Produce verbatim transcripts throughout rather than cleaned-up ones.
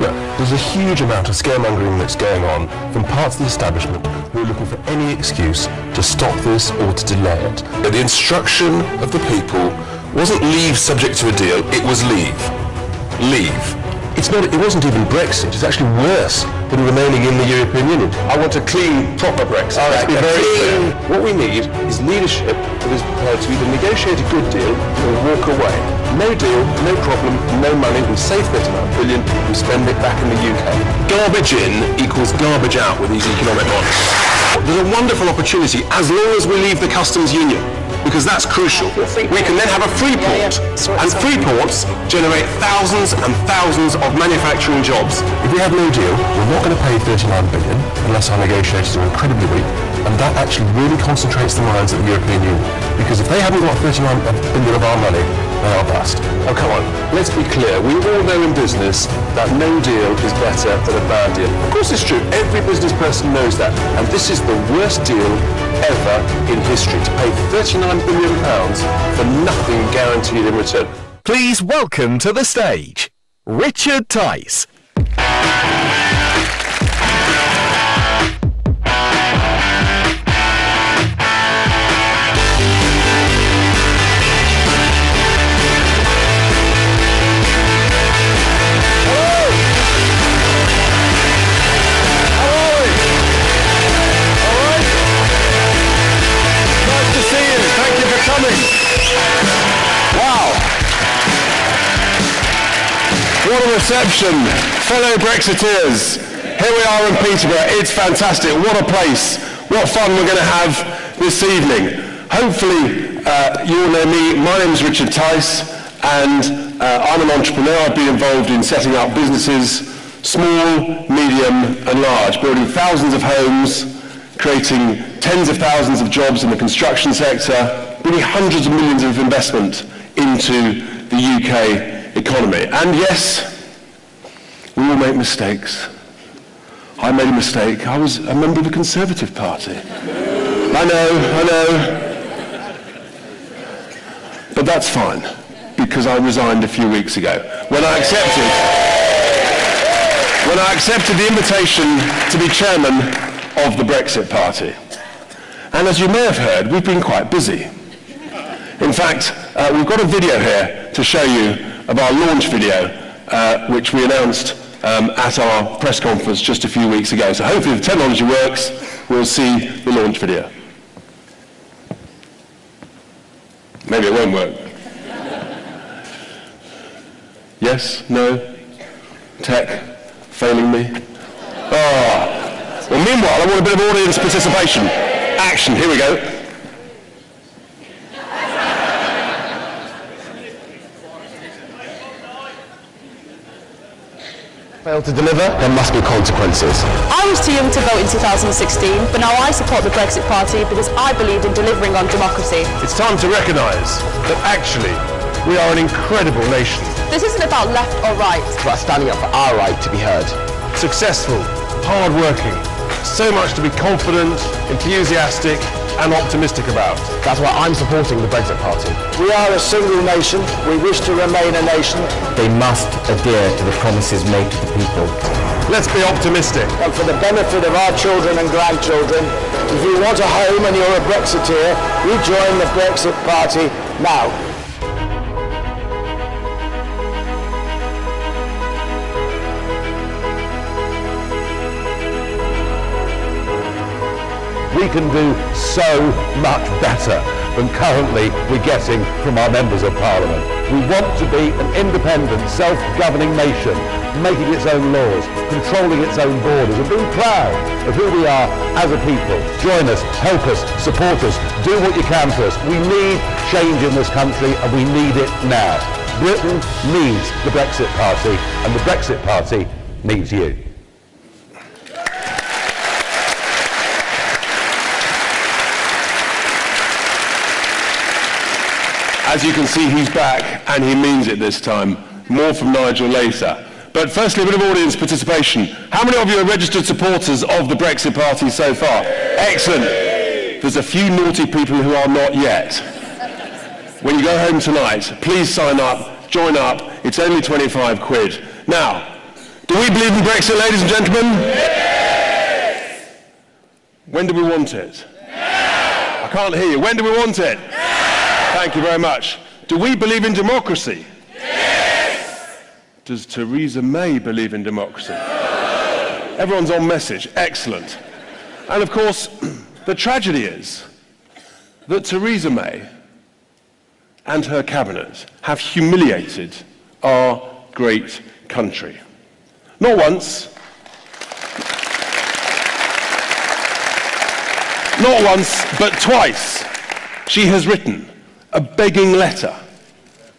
Look, there's a huge amount of scaremongering that's going on from parts of the establishment who are looking for any excuse to stop this or to delay it. But the instruction of the people wasn't leave subject to a deal, it was leave. Leave. It's not, it wasn't even Brexit, it's actually worse than remaining in the European Union. I want a clean, proper Brexit. All right, let's be very clear. What we need is leadership that is prepared to either negotiate a good deal or walk away. No deal, no problem, no money, we save thirty-nine billion, we spend it back in the U K. Garbage in equals garbage out with these economic models. There's a wonderful opportunity as long as we leave the customs union, because that's crucial. We can then have a free port, and free ports generate thousands and thousands of manufacturing jobs. If we have no deal, we're not going to pay thirty-nine billion unless our negotiators are incredibly weak, and that actually really concentrates the minds of the European Union, because if they haven't got thirty-nine billion of our money, they are bust. Oh, come on, let's be clear. We all know in business that no deal is better than a bad deal. Of course it's true, every business person knows that, and this is the worst deal ever in history, to pay thirty-nine billion pounds for nothing guaranteed in return. Please welcome to the stage, Richard Tice. What a reception, fellow Brexiteers. Here we are in Peterborough. It's fantastic. What a place. What fun we're going to have this evening. Hopefully uh, you all know me. My name's Richard Tice, and uh, I'm an entrepreneur. I've been involved in setting up businesses, small, medium and large, building thousands of homes, creating tens of thousands of jobs in the construction sector, bringing hundreds of millions of investment into the U K economy. And yes, we all make mistakes. I made a mistake. I was a member of the Conservative Party. I know, I know. But that's fine, because I resigned a few weeks ago. When I accepted, when I accepted the invitation to be chairman of the Brexit Party. And as you may have heard, we've been quite busy. In fact, uh, we've got a video here to show you of our launch video, uh, which we announced um, at our press conference just a few weeks ago. So hopefully if the technology works, we'll see the launch video. Maybe it won't work. Yes? No? Tech? Failing me? Ah. Well, meanwhile, I want a bit of audience participation. Action. Here we go. Fail to deliver, there must be consequences. I was too young to vote in two thousand sixteen, but now I support the Brexit Party because I believed in delivering on democracy. It's time to recognise that actually we are an incredible nation. This isn't about left or right. It's about standing up for our right to be heard. Successful, hard-working, so much to be confident, enthusiastic and optimistic about. That's why I'm supporting the Brexit Party. We are a single nation. We wish to remain a nation. They must adhere to the promises made to the people. Let's be optimistic. And for the benefit of our children and grandchildren, if you want a home and you're a Brexiteer, you join the Brexit Party now. We can do so much better than currently we're getting from our members of parliament. We want to be an independent, self-governing nation, making its own laws, controlling its own borders, and being proud of who we are as a people. Join us, help us, support us, do what you can for us. We need change in this country, and we need it now. Britain needs the Brexit Party, and the Brexit Party needs you. As you can see, he's back, and he means it this time. More from Nigel later. But firstly, a bit of audience participation. How many of you are registered supporters of the Brexit Party so far? Excellent. There's a few naughty people who are not yet. When you go home tonight, please sign up, join up. It's only twenty-five quid. Now, Do we believe in Brexit, ladies and gentlemen? Yes! When do we want it? Now! I can't hear you. When do we want it? Now! Thank you very much. Do we believe in democracy? Yes! Does Theresa May believe in democracy? No! Everyone's on message. Excellent. And of course, the tragedy is that Theresa May and her cabinet have humiliated our great country. Not once, not once, but twice, she has written a begging letter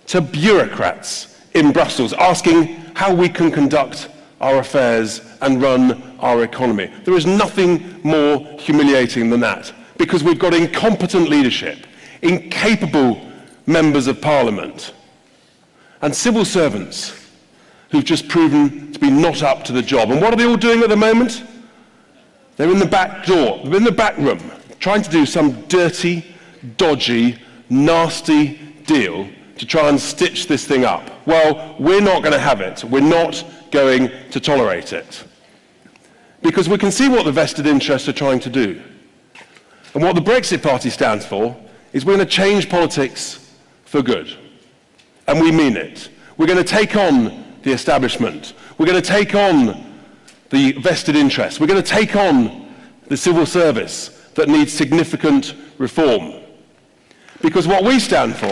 to bureaucrats in Brussels asking how we can conduct our affairs and run our economy. There is nothing more humiliating than that, because we've got incompetent leadership, incapable members of parliament, and civil servants who've just proven to be not up to the job. And what are they all doing at the moment? They're in the back door, they're in the back room, trying to do some dirty, dodgy, nasty deal to try and stitch this thing up. Well, we're not going to have it. We're not going to tolerate it. Because we can see what the vested interests are trying to do. And what the Brexit Party stands for is we're going to change politics for good. And we mean it. We're going to take on the establishment. We're going to take on the vested interests. We're going to take on the civil service that needs significant reform. Because what we stand for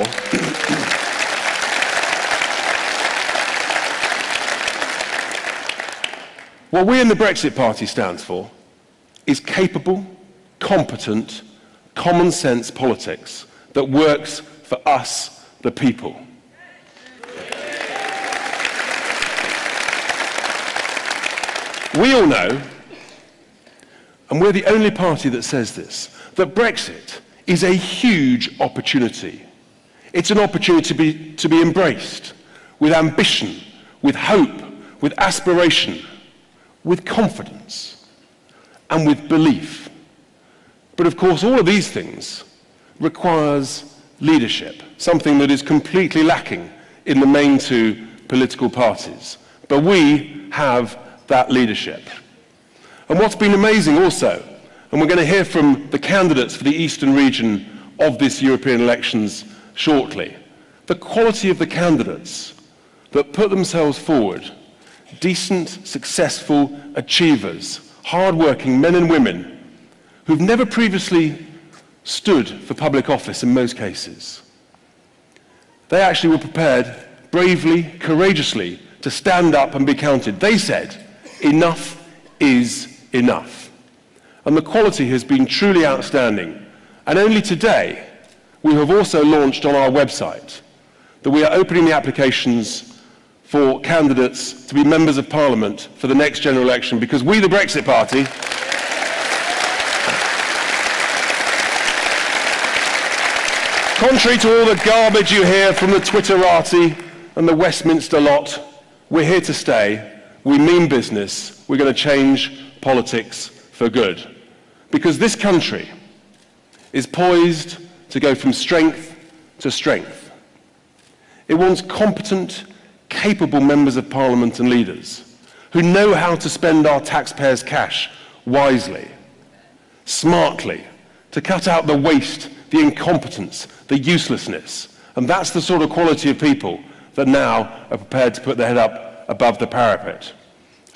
what we in the Brexit Party stands for is capable, competent, common sense politics that works for us, the people. We all know, and we're the only party that says this, that Brexit is a huge opportunity. It's an opportunity to be, to be embraced with ambition, with hope, with aspiration, with confidence, and with belief. But of course, all of these things requires leadership, something that is completely lacking in the main two political parties. But we have that leadership. And what's been amazing also, and we're going to hear from the candidates for the eastern region of this European elections shortly, the quality of the candidates that put themselves forward, decent, successful achievers, hard-working men and women who've never previously stood for public office in most cases. They actually were prepared bravely, courageously to stand up and be counted. They said, "Enough is enough." And the quality has been truly outstanding. And only today, we have also launched on our website that we are opening the applications for candidates to be members of parliament for the next general election, because we, the Brexit Party, contrary to all the garbage you hear from the Twitterati and the Westminster lot, we're here to stay. We mean business. We're going to change politics for good. Because this country is poised to go from strength to strength. It wants competent, capable members of parliament and leaders who know how to spend our taxpayers' cash wisely, smartly, to cut out the waste, the incompetence, the uselessness. And that's the sort of quality of people that now are prepared to put their head up above the parapet.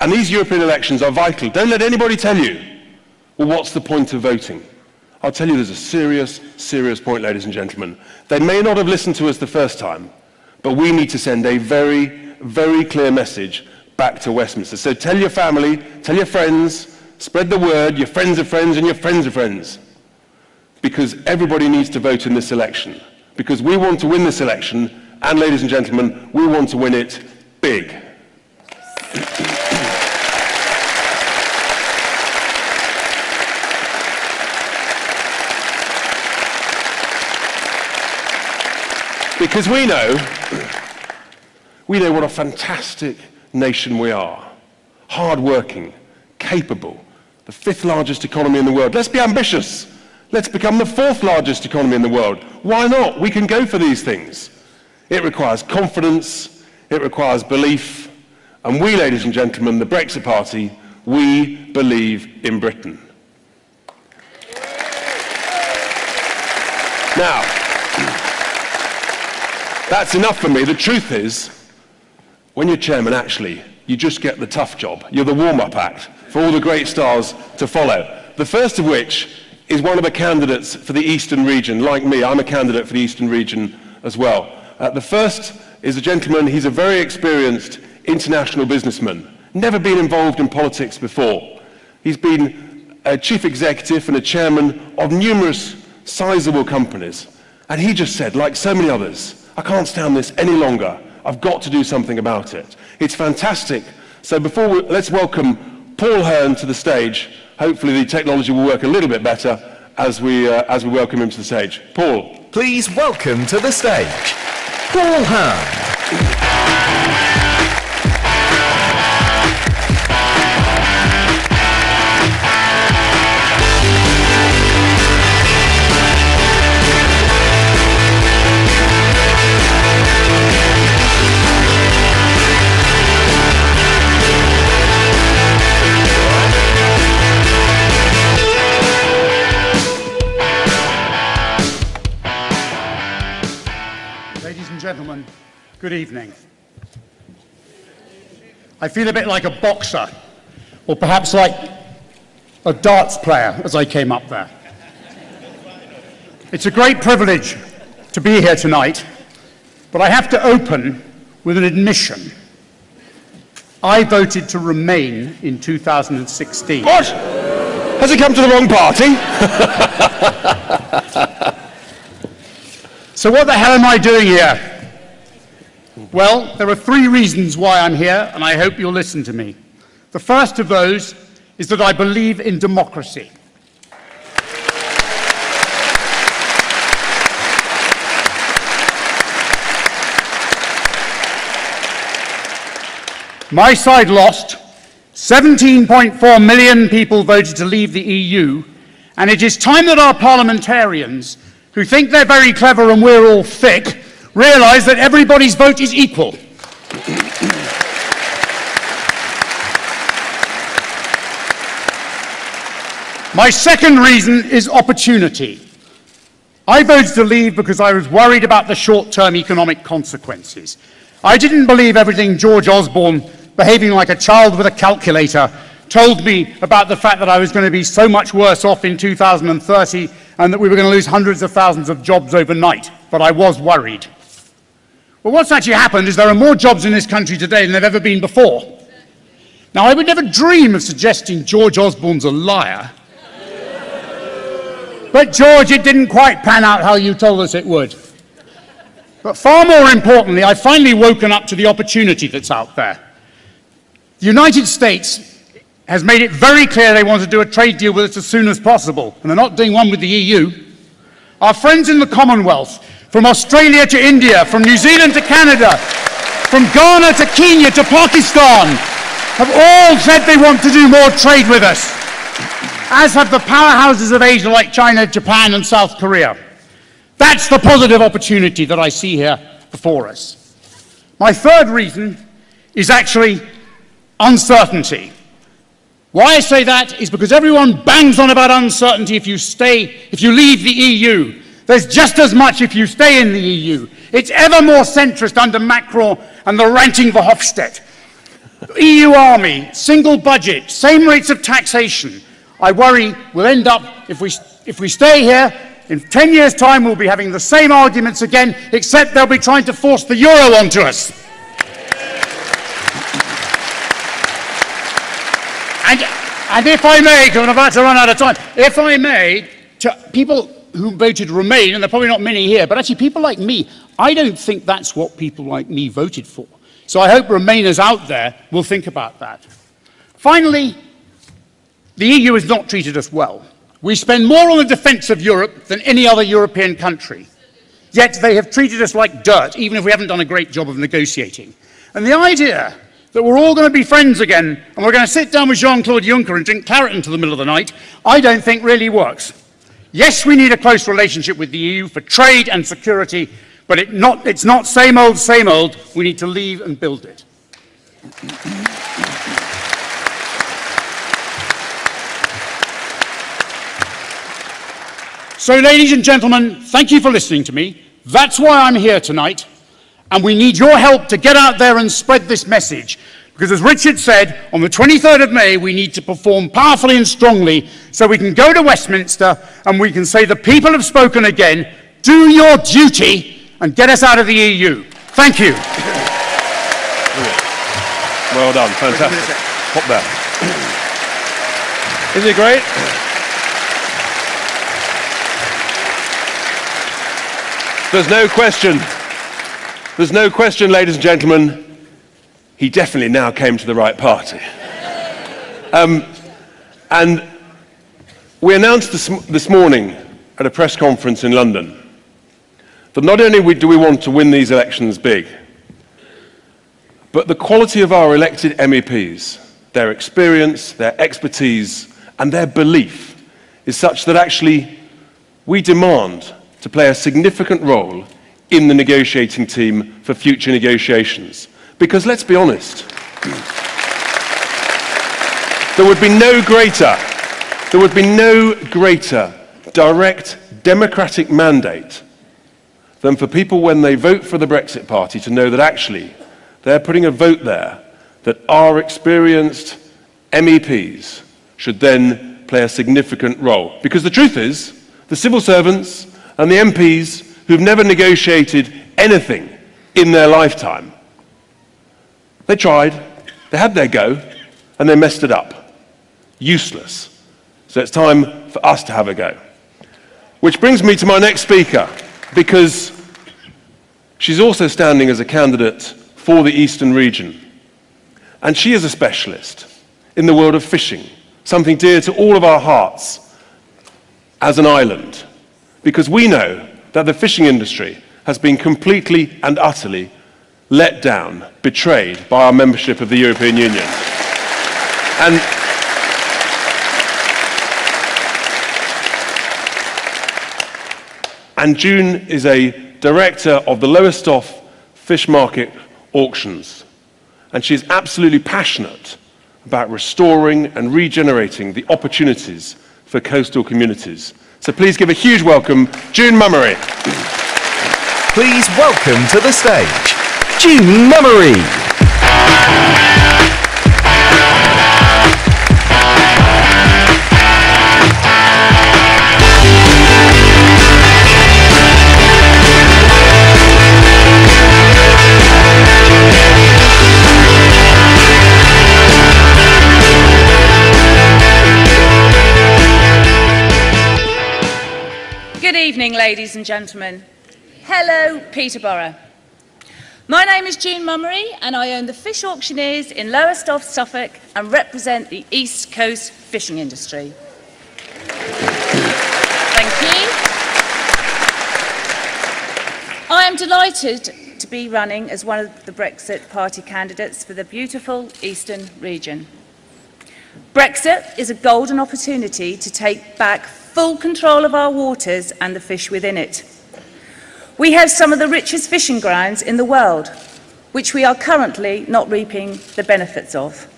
And these European elections are vital. Don't let anybody tell you, well, what's the point of voting? I'll tell you there's a serious, serious point, ladies and gentlemen. They may not have listened to us the first time, but we need to send a very, very clear message back to Westminster. So tell your family, tell your friends, spread the word, your friends of friends and your friends of friends. Because everybody needs to vote in this election. Because we want to win this election, and ladies and gentlemen, we want to win it big. Because we know, we know what a fantastic nation we are. Hard-working, capable, the fifth largest economy in the world. Let's be ambitious. Let's become the fourth largest economy in the world. Why not? We can go for these things. It requires confidence. It requires belief. And we, ladies and gentlemen, the Brexit Party, we believe in Britain. Now, that's enough for me. The truth is, when you're chairman, actually, you just get the tough job. You're the warm-up act for all the great stars to follow. The first of which is one of the candidates for the Eastern region. Like me, I'm a candidate for the Eastern region as well. Uh, the first is a gentleman, he's a very experienced international businessman, never been involved in politics before. He's been a chief executive and a chairman of numerous sizable companies. And he just said, like so many others, I can't stand this any longer. I've got to do something about it. It's fantastic. So before we, let's welcome Paul Hearn to the stage. Hopefully the technology will work a little bit better as we, uh, as we welcome him to the stage. Paul. Please welcome to the stage, Paul Hearn. Gentlemen, good evening. I feel a bit like a boxer, or perhaps like a darts player as I came up there. It's a great privilege to be here tonight, but I have to open with an admission. I voted to remain in two thousand sixteen. What? Has it come to the wrong party? So what the hell am I doing here? Well, there are three reasons why I'm here, and I hope you'll listen to me. The first of those is that I believe in democracy. My side lost. seventeen point four million people voted to leave the E U, and it is time that our parliamentarians, who think they're very clever and we're all thick, realise that everybody's vote is equal. My second reason is opportunity. I voted to leave because I was worried about the short-term economic consequences. I didn't believe everything George Osborne, behaving like a child with a calculator, told me about the fact that I was going to be so much worse off in two thousand thirty and that we were going to lose hundreds of thousands of jobs overnight. But I was worried. Well, what's actually happened is there are more jobs in this country today than there have ever been before. Now, I would never dream of suggesting George Osborne's a liar. But, George, it didn't quite pan out how you told us it would. But far more importantly, I've finally woken up to the opportunity that's out there. The United States has made it very clear they want to do a trade deal with us as soon as possible, and they're not doing one with the E U. Our friends in the Commonwealth, from Australia to India, from New Zealand to Canada, from Ghana to Kenya to Pakistan, have all said they want to do more trade with us, as have the powerhouses of Asia like China, Japan and South Korea. That's the positive opportunity that I see here before us. My third reason is actually uncertainty. Why I say that is because everyone bangs on about uncertainty if you stay, if you leave the E U. There's just as much if you stay in the E U. It's ever more centrist under Macron and the ranting Verhofstadt. E U army, single budget, same rates of taxation. I worry we'll end up, if we, if we stay here, in ten years' time we'll be having the same arguments again, except they'll be trying to force the euro onto us. And, and if I may, because I'm about to run out of time, if I may, to people who voted Remain, and there are probably not many here, but actually people like me, I don't think that's what people like me voted for. So I hope Remainers out there will think about that. Finally, the E U has not treated us well. We spend more on the defence of Europe than any other European country. Yet they have treated us like dirt, even if we haven't done a great job of negotiating. And the idea that we're all going to be friends again and we're going to sit down with Jean Claude Juncker and drink claret until the middle of the night, I don't think really works. Yes, we need a close relationship with the E U for trade and security, but it not, it's not same old, same old. We need to leave and build it. So, ladies and gentlemen, thank you for listening to me. That's why I'm here tonight, and we need your help to get out there and spread this message. Because as Richard said, on the twenty-third of May, we need to perform powerfully and strongly so we can go to Westminster and we can say the people have spoken again, do your duty and get us out of the E U. Thank you. Well done, fantastic. Pop that. Isn't it great? There's no question. There's no question, ladies and gentlemen, he definitely now came to the right party. Um, and we announced this, this morning at a press conference in London that not only do we want to win these elections big, but the quality of our elected M E Ps, their experience, their expertise, and their belief is such that actually we demand to play a significant role in the negotiating team for future negotiations. Because let's be honest, there would be no greater, there would be no greater direct democratic mandate than for people when they vote for the Brexit Party to know that actually they're putting a vote there that our experienced M E Ps should then play a significant role. Because the truth is, the civil servants and the M Ps who've never negotiated anything in their lifetime, they tried, they had their go, and they messed it up. Useless. So it's time for us to have a go. Which brings me to my next speaker, because she's also standing as a candidate for the Eastern region. And she is a specialist in the world of fishing, something dear to all of our hearts as an island, because we know that the fishing industry has been completely and utterly let down, betrayed by our membership of the European Union. And and June is a director of the Lowestoft Fish Market Auctions, and she is absolutely passionate about restoring and regenerating the opportunities for coastal communities. So please give a huge welcome, June Mummery. Please welcome to the stage, June Mummery. Good evening, ladies and gentlemen. Hello, Peterborough. My name is June Mummery, and I own the Fish Auctioneers in Lowestoft, Suffolk, and represent the East Coast fishing industry. Thank you. I am delighted to be running as one of the Brexit Party candidates for the beautiful Eastern region. Brexit is a golden opportunity to take back full control of our waters and the fish within it. We have some of the richest fishing grounds in the world, which we are currently not reaping the benefits of.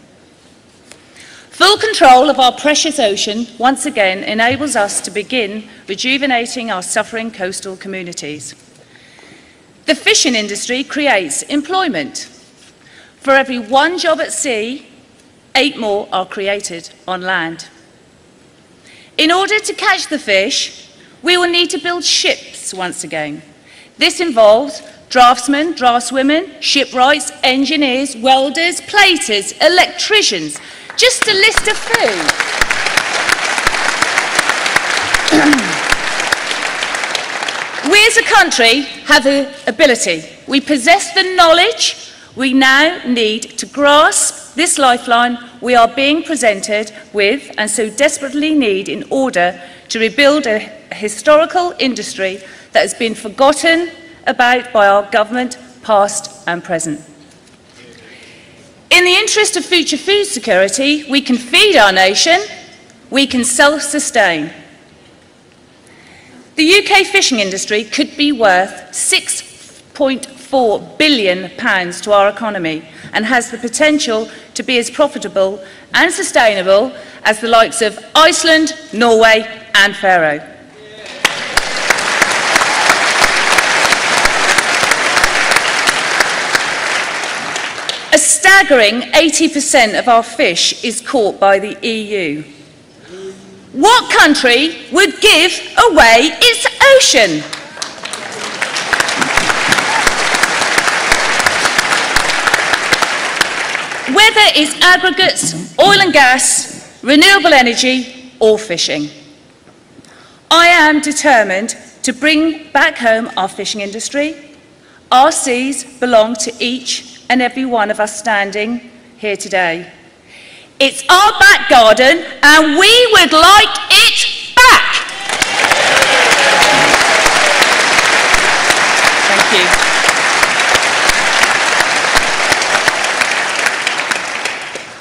Full control of our precious ocean once again enables us to begin rejuvenating our suffering coastal communities. The fishing industry creates employment. For every one job at sea, eight more are created on land. In order to catch the fish, we will need to build ships once again. This involves draftsmen, draftswomen, shipwrights, engineers, welders, platers, electricians, just to list a few. We as a country have the ability. We possess the knowledge we now need to grasp this lifeline we are being presented with and so desperately need in order to rebuild a historical industry that has been forgotten about by our government, past and present. In the interest of future food security, we can feed our nation, we can self-sustain. The U K fishing industry could be worth six point four four billion pounds to our economy and has the potential to be as profitable and sustainable as the likes of Iceland, Norway and Faroe. A staggering eighty percent of our fish is caught by the E U. What country would give away its ocean? Whether it's aggregates, oil and gas, renewable energy or fishing. I am determined to bring back home our fishing industry. Our seas belong to each and every one of us standing here today. It's our back garden and we would like it back. Thank you.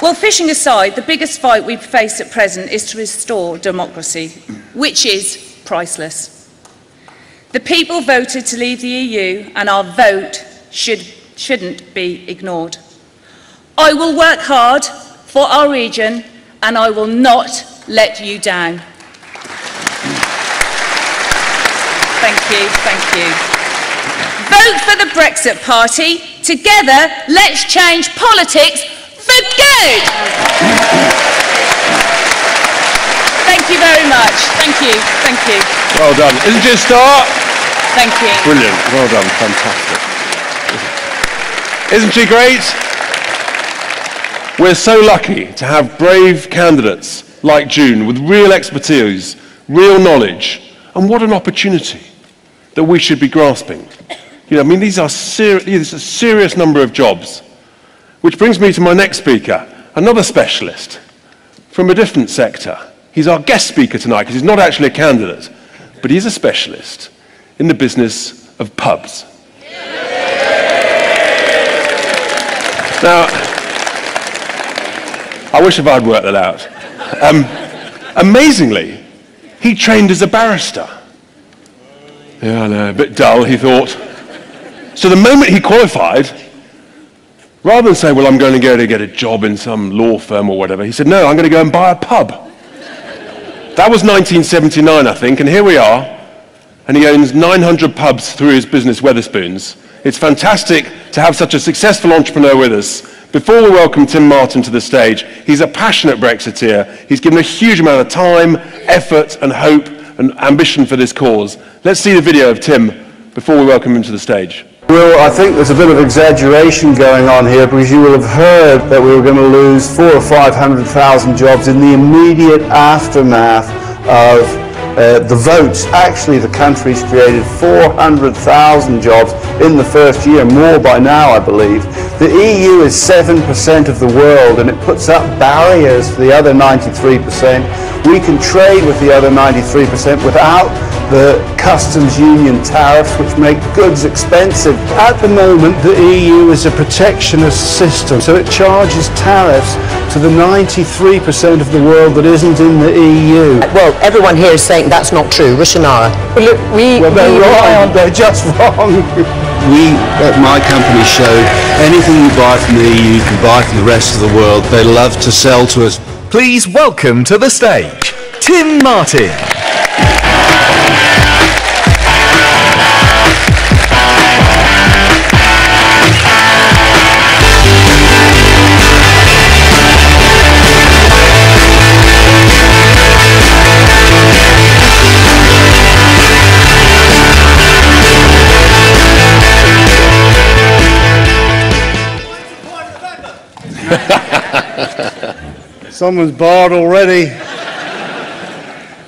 Well, fishing aside, the biggest fight we face at present is to restore democracy, which is priceless. The people voted to leave the E U and our vote should, shouldn't be ignored. I will work hard for our region, and I will not let you down. Thank you, thank you. Vote for the Brexit Party. Together, let's change politics for good. Thank you very much. Thank you, thank you. Well done. Isn't it a start? Thank you. Brilliant. Well done. Fantastic. Isn't she great? We're so lucky to have brave candidates like June with real expertise, real knowledge, and what an opportunity that we should be grasping. You know, I mean, these are seri these are a serious number of jobs. Which brings me to my next speaker, another specialist from a different sector. He's our guest speaker tonight because he's not actually a candidate, but he's a specialist in the business of pubs. Now, I wish if I'd worked that out. Um, amazingly, he trained as a barrister. Yeah, I know, a bit dull, he thought. So the moment he qualified, rather than say, well, I'm going to go to get a job in some law firm or whatever, he said, no, I'm going to go and buy a pub. That was nineteen seventy-nine, I think, and here we are, and he owns nine hundred pubs through his business, Wetherspoons. It's fantastic to have such a successful entrepreneur with us. Before we welcome Tim Martin to the stage, he's a passionate Brexiteer. He's given a huge amount of time, effort and hope and ambition for this cause. Let's see the video of Tim before we welcome him to the stage. Well, I think there's a bit of exaggeration going on here because you will have heard that we were going to lose four or five hundred thousand jobs in the immediate aftermath of Uh, the votes. Actually, the country's created four hundred thousand jobs in the first year, more by now, I believe. The E U is seven percent of the world, and it puts up barriers for the other ninety-three percent. We can trade with the other ninety-three percent without the customs union tariffs, which make goods expensive. At the moment, the E U is a protectionist system, so it charges tariffs to the ninety-three percent of the world that isn't in the E U. Well, everyone here is saying that's not true. Rushanara. Well, look, we... Well, they're we wrong. They're just wrong. We, at my company, showed anything you buy from the E U, you can buy from the rest of the world. They love to sell to us. Please welcome to the stage, Tim Martin. Someone's barred already.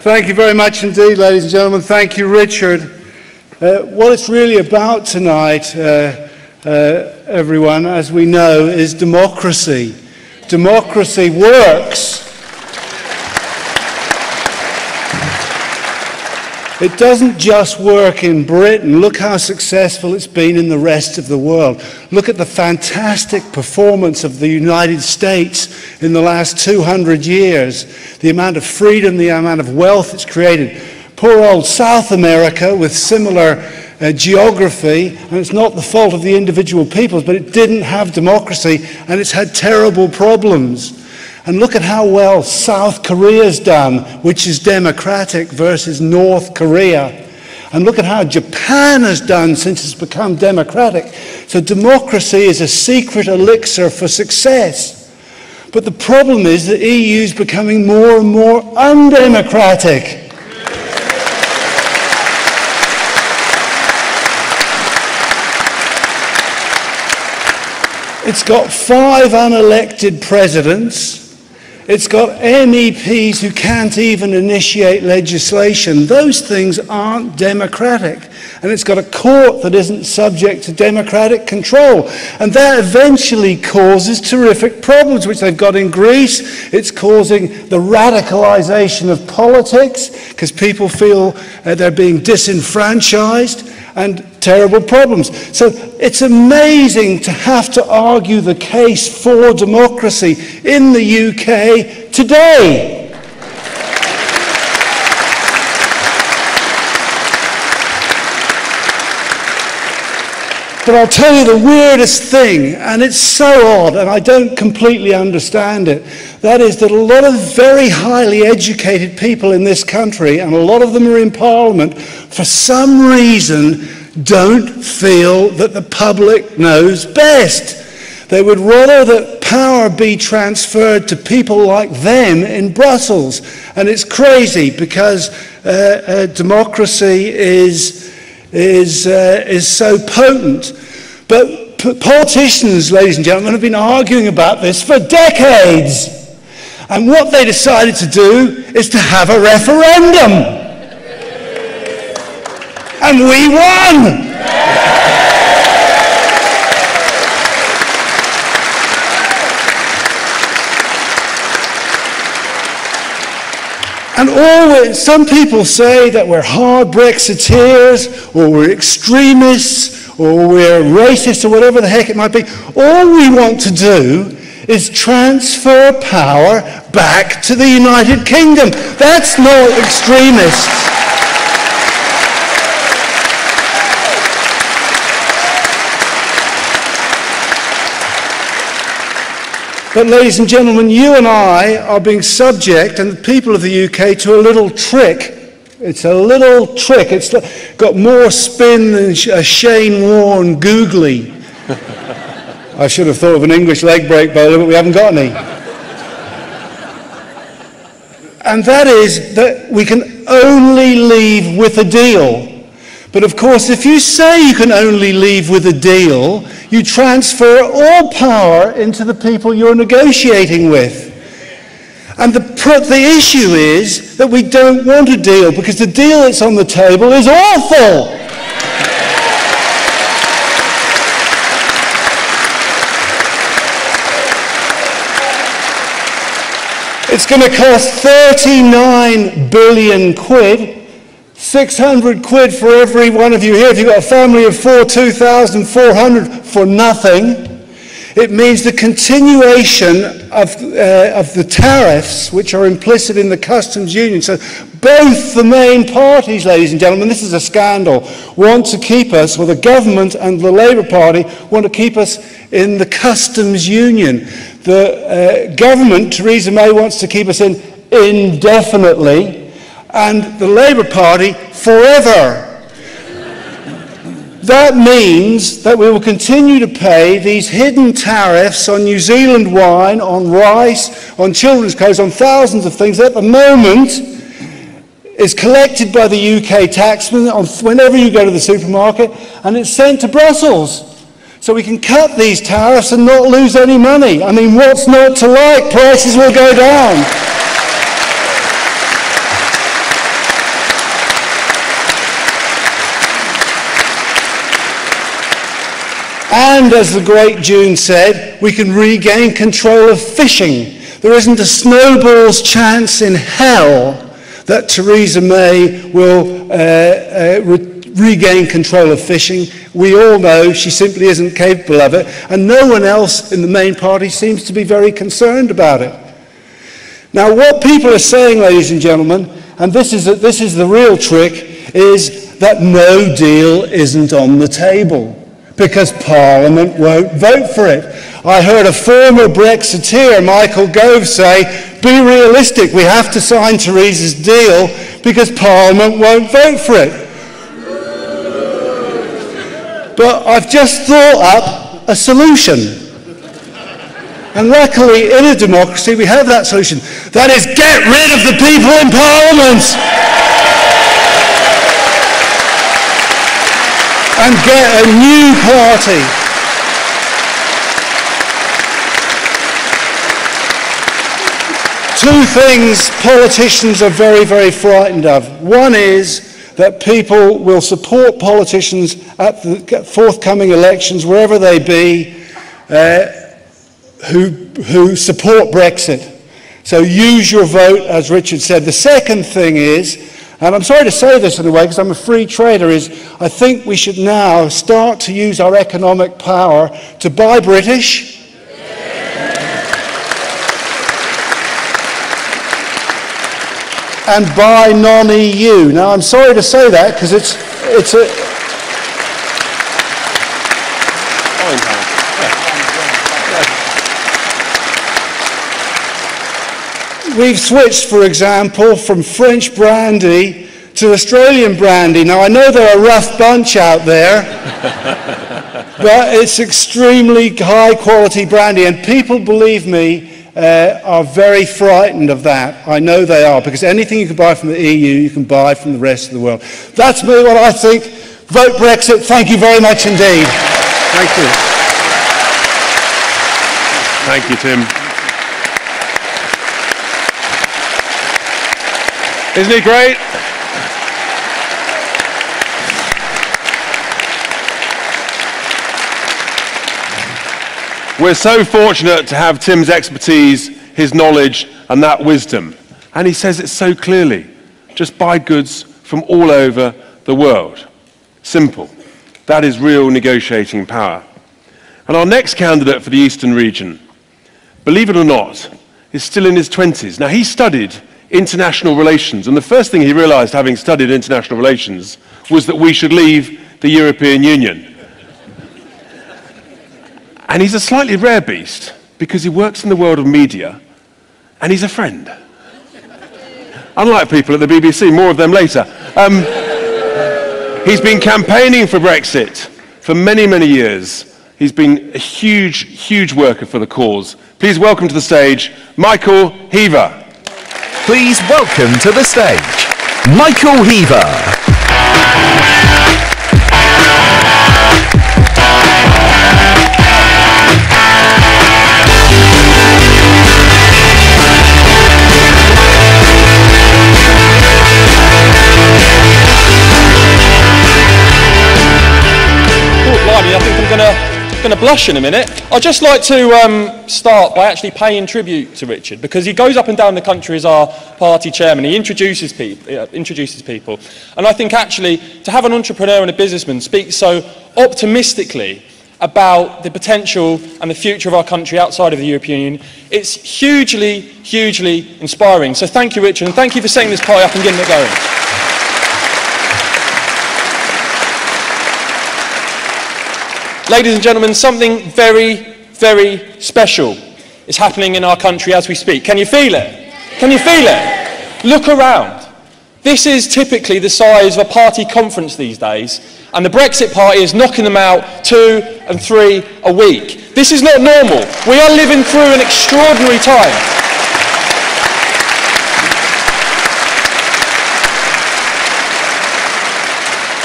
Thank you very much indeed, ladies and gentlemen. Thank you, Richard. Uh, what it's really about tonight, uh, uh, everyone, as we know, is democracy. Democracy works. It doesn't just work in Britain. Look how successful it's been in the rest of the world. Look at the fantastic performance of the United States in the last two hundred years. The amount of freedom, the amount of wealth it's created. Poor old South America, with similar uh, geography, and it's not the fault of the individual peoples, but it didn't have democracy, and it's had terrible problems. And look at how well South Korea's done, which is democratic, versus North Korea. And look at how Japan has done since it's become democratic. So democracy is a secret elixir for success. But the problem is the E U is becoming more and more undemocratic. It's got five unelected presidents. It's got M E Ps who can't even initiate legislation. Those things aren't democratic. And it's got a court that isn't subject to democratic control. And that eventually causes terrific problems, which they've got in Greece. It's causing the radicalization of politics, because people feel uh, they're being disenfranchised, and terrible problems. So it's amazing to have to argue the case for democracy in the U K today. But I'll tell you the weirdest thing, and it's so odd, and I don't completely understand it. That is that a lot of very highly educated people in this country, and a lot of them are in Parliament, for some reason don't feel that the public knows best. They would rather that power be transferred to people like them in Brussels. And it's crazy, because uh, uh, democracy is, is, uh, is so potent. But p politicians, ladies and gentlemen, have been arguing about this for decades. And what they decided to do is to have a referendum. And we won! And always, some people say that we're hard Brexiteers, or we're extremists, or we're racist, or whatever the heck it might be. All we want to do is transfer power back to the United Kingdom. That's not extremists. But ladies and gentlemen, you and I are being subject, and the people of the U K, to a little trick. It's a little trick. It's got more spin than a Shane Warne googly. I should have thought of an English leg break, by the way, but we haven't got any. And that is that we can only leave with a deal. But of course, if you say you can only leave with a deal, you transfer all power into the people you're negotiating with. And the, the issue is that we don't want a deal, because the deal that's on the table is awful. It's going to cost thirty-nine billion quid. six hundred quid for every one of you here. If you've got a family of four, two thousand four hundred for nothing. It means the continuation of, uh, of the tariffs, which are implicit in the customs union. So both the main parties, ladies and gentlemen, this is a scandal, want to keep us, well, the government and the Labour Party want to keep us in the customs union. The uh, government, Theresa May, wants to keep us in indefinitely. And the Labour Party forever. That means that we will continue to pay these hidden tariffs on New Zealand wine, on rice, on children's clothes, on thousands of things that at the moment is collected by the U K taxman on whenever you go to the supermarket, and it's sent to Brussels. So we can cut these tariffs and not lose any money. I mean, what's not to like? Prices will go down. And as the great June said, we can regain control of fishing. There isn't a snowball's chance in hell that Theresa May will uh, uh, re regain control of fishing. We all know she simply isn't capable of it, and no one else in the main party seems to be very concerned about it. Now, what people are saying, ladies and gentlemen, and this is, a, this is the real trick, is that no deal isn't on the table because Parliament won't vote for it. I heard a former Brexiteer, Michael Gove, say, be realistic, we have to sign Theresa's deal because Parliament won't vote for it. But I've just thought up a solution. And luckily, in a democracy, we have that solution. That is, get rid of the people in Parliament! And get a new party. Two things politicians are very, very frightened of. One is that people will support politicians at the forthcoming elections, wherever they be, uh, Who, who support Brexit. So use your vote, as Richard said. The second thing is, and I'm sorry to say this in a way because I'm a free trader, is I think we should now start to use our economic power to buy British, yeah, and buy non-E U. Now, I'm sorry to say that because it's, it's a... We've switched, for example, from French brandy to Australian brandy. Now, I know they're a rough bunch out there, but it's extremely high-quality brandy. And people, believe me, uh, are very frightened of that. I know they are, because anything you can buy from the E U, you can buy from the rest of the world. That's me, what I think. Vote Brexit. Thank you very much indeed. Thank you. Thank you, Tim. Isn't he great? We're so fortunate to have Tim's expertise, his knowledge, and that wisdom. And he says it so clearly. Just buy goods from all over the world. Simple. That is real negotiating power. And our next candidate for the Eastern region, believe it or not, is still in his twenties. Now, he studied international relations, and the first thing he realised, having studied international relations, was that we should leave the European Union. And he's a slightly rare beast, because he works in the world of media, and he's a friend. Unlike people at the B B C, more of them later. Um, he's been campaigning for Brexit for many, many years. He's been a huge, huge worker for the cause. Please welcome to the stage, Michael Heaver. Please welcome to the stage, Michael Heaver. Oh, blimey, I think I'm gonna... going to blush in a minute. I'd just like to um, start by actually paying tribute to Richard, because he goes up and down the country as our party chairman. He introduces people, uh, introduces people. And I think actually to have an entrepreneur and a businessman speak so optimistically about the potential and the future of our country outside of the European Union, it's hugely, hugely inspiring. So thank you, Richard, and thank you for setting this party up and getting it going. Ladies and gentlemen, something very, very special is happening in our country as we speak. Can you feel it? Can you feel it? Look around. This is typically the size of a party conference these days, and the Brexit Party is knocking them out two and three a week. This is not normal. We are living through an extraordinary time.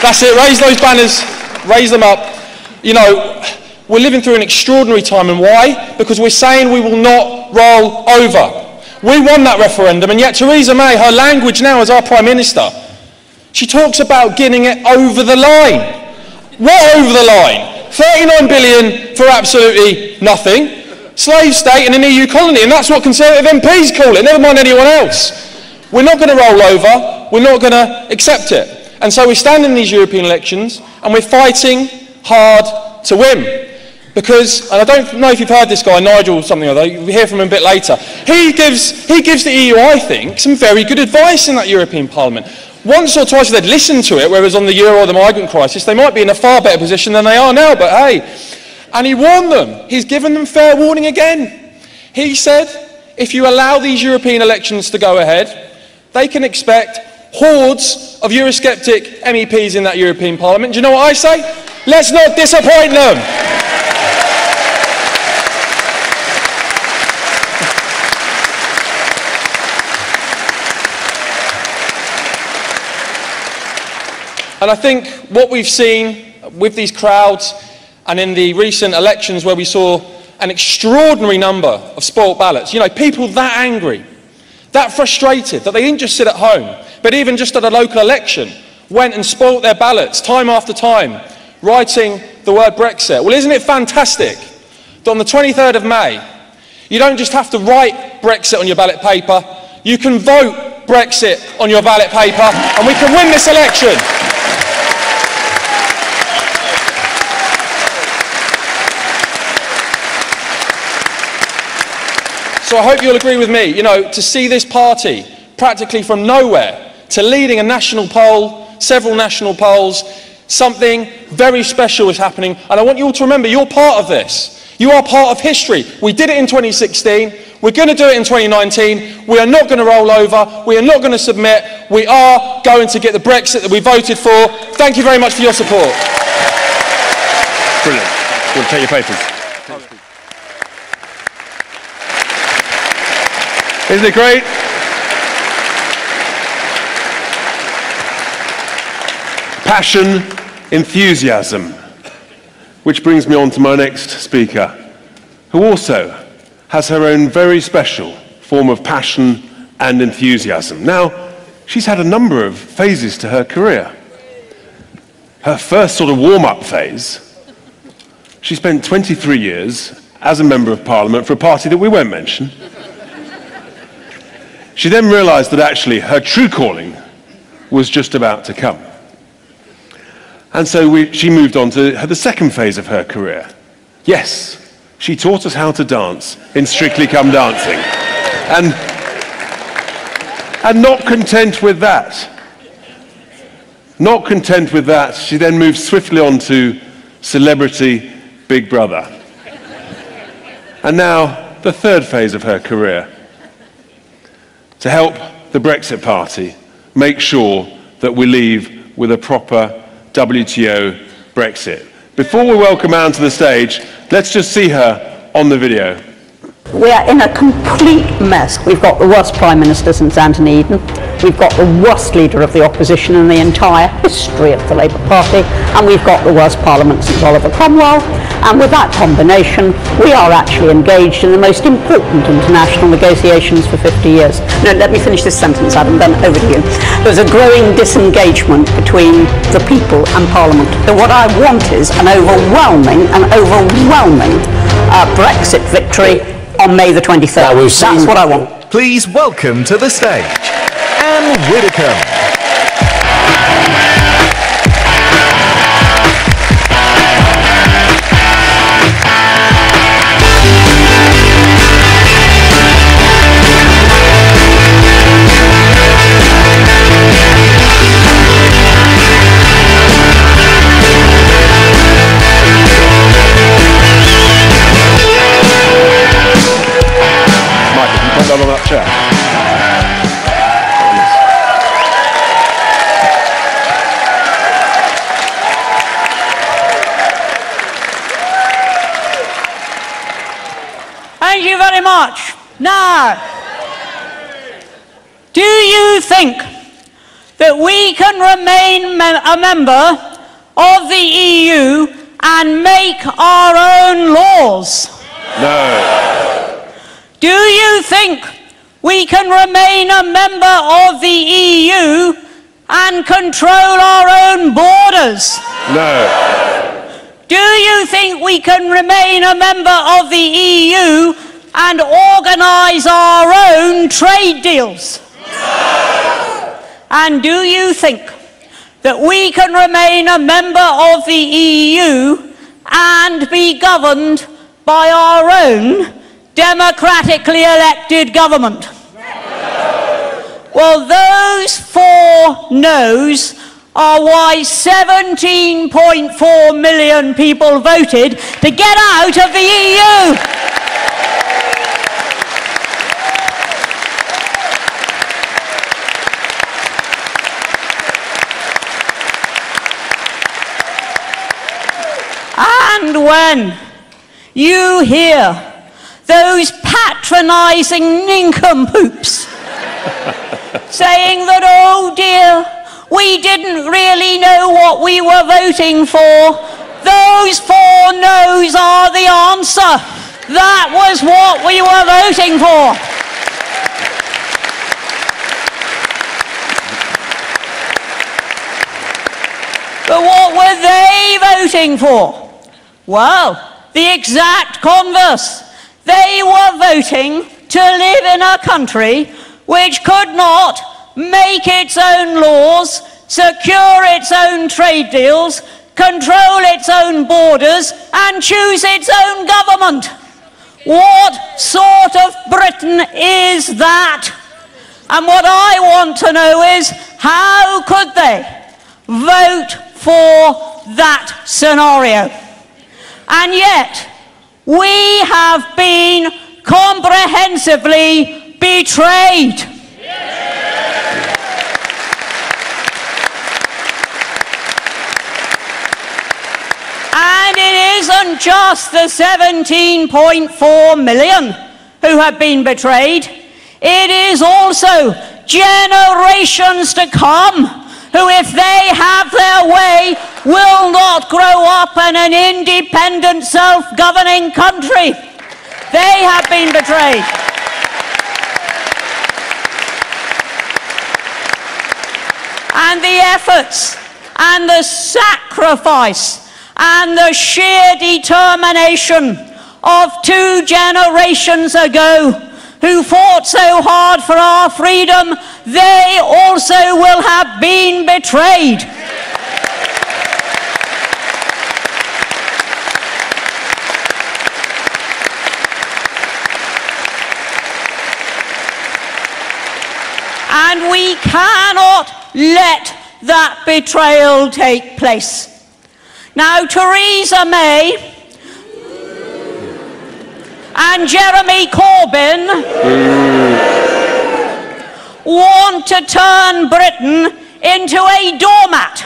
That's it. Raise those banners. Raise them up. You know, we're living through an extraordinary time, and why? Because we're saying we will not roll over. We won that referendum, and yet Theresa May, her language now as our Prime Minister, she talks about getting it over the line. What over the line? thirty-nine billion for absolutely nothing. Slave state and an E U colony, and that's what Conservative M Ps call it, never mind anyone else. We're not going to roll over, we're not going to accept it. And so we're standing in these European elections, and we're fighting hard to win, because, and I don't know if you've heard this guy, Nigel something or other, you'll hear from him a bit later, he gives, he gives the E U, I think, some very good advice in that European Parliament. once or twice if they'd listened to it, whereas on the euro or the migrant crisis, they might be in a far better position than they are now, but hey. And he warned them. He's given them fair warning again. He said, if you allow these European elections to go ahead, they can expect hordes of Eurosceptic M E Ps in that European Parliament. Do you know what I say? Let's not disappoint them. And I think what we've seen with these crowds and in the recent elections where we saw an extraordinary number of spoilt ballots, you know, people that angry, that frustrated, that they didn't just sit at home, but even just at a local election, went and spoilt their ballots time after time, writing the word Brexit. Well, isn't it fantastic that on the twenty-third of May, you don't just have to write Brexit on your ballot paper, you can vote Brexit on your ballot paper, and we can win this election. So I hope you'll agree with me, you know, to see this party practically from nowhere to leading a national poll, several national polls, something very special is happening. And I want you all to remember, you're part of this. You are part of history. We did it in twenty sixteen. We're going to do it in twenty nineteen. We are not going to roll over. We are not going to submit. We are going to get the Brexit that we voted for. Thank you very much for your support. Brilliant. We'll take your papers. Isn't it great? Passion, enthusiasm, which brings me on to my next speaker, who also has her own very special form of passion and enthusiasm. Now, she's had a number of phases to her career. Her first sort of warm-up phase, she spent twenty-three years as a Member of Parliament for a party that we won't mention. She then realised that actually her true calling was just about to come. And so we, she moved on to her, the second phase of her career. Yes, she taught us how to dance in Strictly Come Dancing. And, and not content with that, not content with that, she then moved swiftly on to Celebrity Big Brother. And now the third phase of her career, to help the Brexit Party make sure that we leave with a proper W T O Brexit. Before we welcome Anne to the stage, let's just see her on the video. We are in a complete mess. We've got the worst Prime Minister since Anthony Eden. We've got the worst leader of the opposition in the entire history of the Labour Party. And we've got the worst Parliament since Oliver Cromwell. And with that combination, we are actually engaged in the most important international negotiations for fifty years. No, let me finish this sentence, Adam, then over to you. There's a growing disengagement between the people and Parliament. So what I want is an overwhelming, an overwhelming uh, Brexit victory on May the twenty-third. That That's what I want. Please welcome to the stage, Ann Widdecombe. On that chair. Thank you very much. Now, do you think that we can remain mem- a member of the E U and make our own laws? No. Do you think we can remain a member of the E U and control our own borders? No. Do you think we can remain a member of the E U and organise our own trade deals? No. And do you think that we can remain a member of the E U and be governed by our own democratically elected government? No. Well, those four no's are why seventeen point four million people voted to get out of the E U. And when you hear those patronising nincompoops saying that, oh dear, we didn't really know what we were voting for, those four no's are the answer. That was what we were voting for. But what were they voting for? Well, the exact converse. They were voting to live in a country which could not make its own laws, secure its own trade deals, control its own borders, and choose its own government. What sort of Britain is that? And what I want to know is, how could they vote for that scenario? And yet, we have been comprehensively betrayed. And it isn't just the seventeen point four million who have been betrayed. It is also generations to come who, if they have their way, will not grow up in an independent, self-governing country. They have been betrayed. And the efforts and the sacrifice and the sheer determination of two generations ago who fought so hard for our freedom, they also will have been betrayed. And we cannot let that betrayal take place. Now, Theresa May and Jeremy Corbyn want to turn Britain into a doormat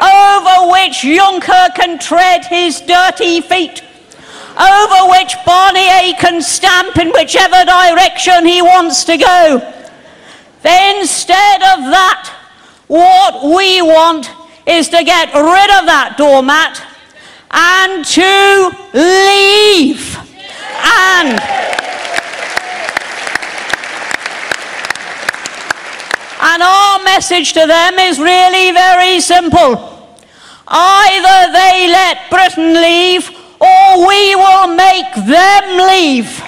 over which Juncker can tread his dirty feet, over which Barnier can stamp in whichever direction he wants to go. Instead of that, what we want is to get rid of that doormat and to leave. And, and our message to them is really very simple. Either they let Britain leave, or we will make them leave.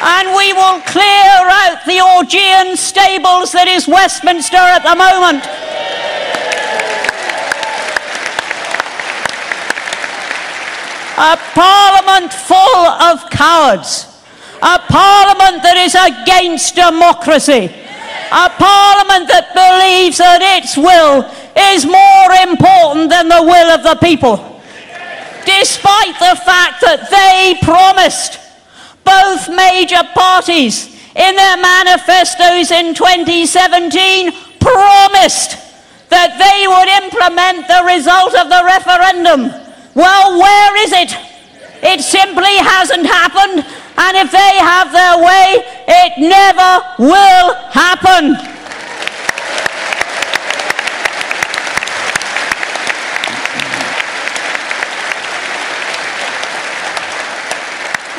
And we will clear out the Augean stables that is Westminster at the moment. A parliament full of cowards. A parliament that is against democracy. A parliament that believes that its will is more important than the will of the people. Despite the fact that they promised, both major parties in their manifestos in twenty seventeen promised that they would implement the result of the referendum. Well, where is it? It simply hasn't happened, and if they have their way, it never will happen.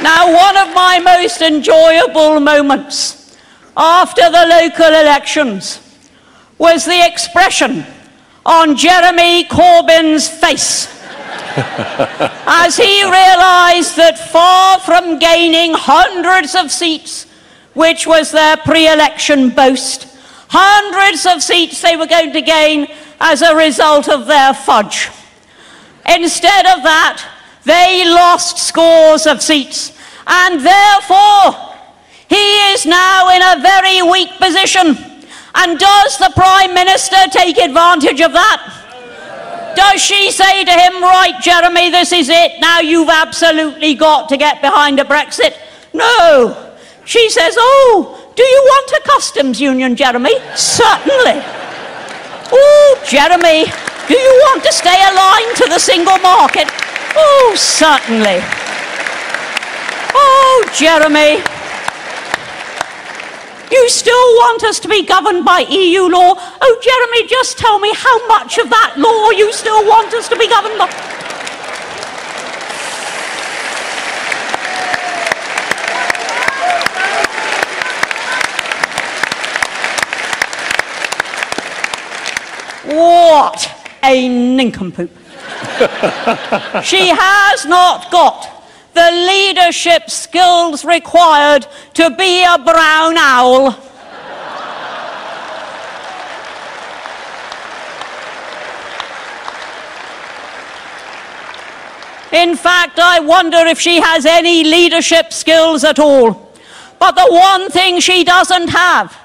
Now, one of my most enjoyable moments after the local elections was the expression on Jeremy Corbyn's face as he realised that far from gaining hundreds of seats, which was their pre-election boast, hundreds of seats they were going to gain as a result of their fudge. Instead of that, they lost scores of seats, and therefore he is now in a very weak position. And does the Prime Minister take advantage of that? Does she say to him, right, Jeremy, this is it, now you've absolutely got to get behind a Brexit? No. She says, oh, do you want a customs union, Jeremy? Certainly. Oh, Jeremy, do you want to stay aligned to the single market? Oh, certainly. Oh, Jeremy, you still want us to be governed by E U law? Oh, Jeremy, just tell me how much of that law you still want us to be governed by. What a nincompoop. She has not got the leadership skills required to be a brown owl. In fact, I wonder if she has any leadership skills at all. But the one thing she doesn't have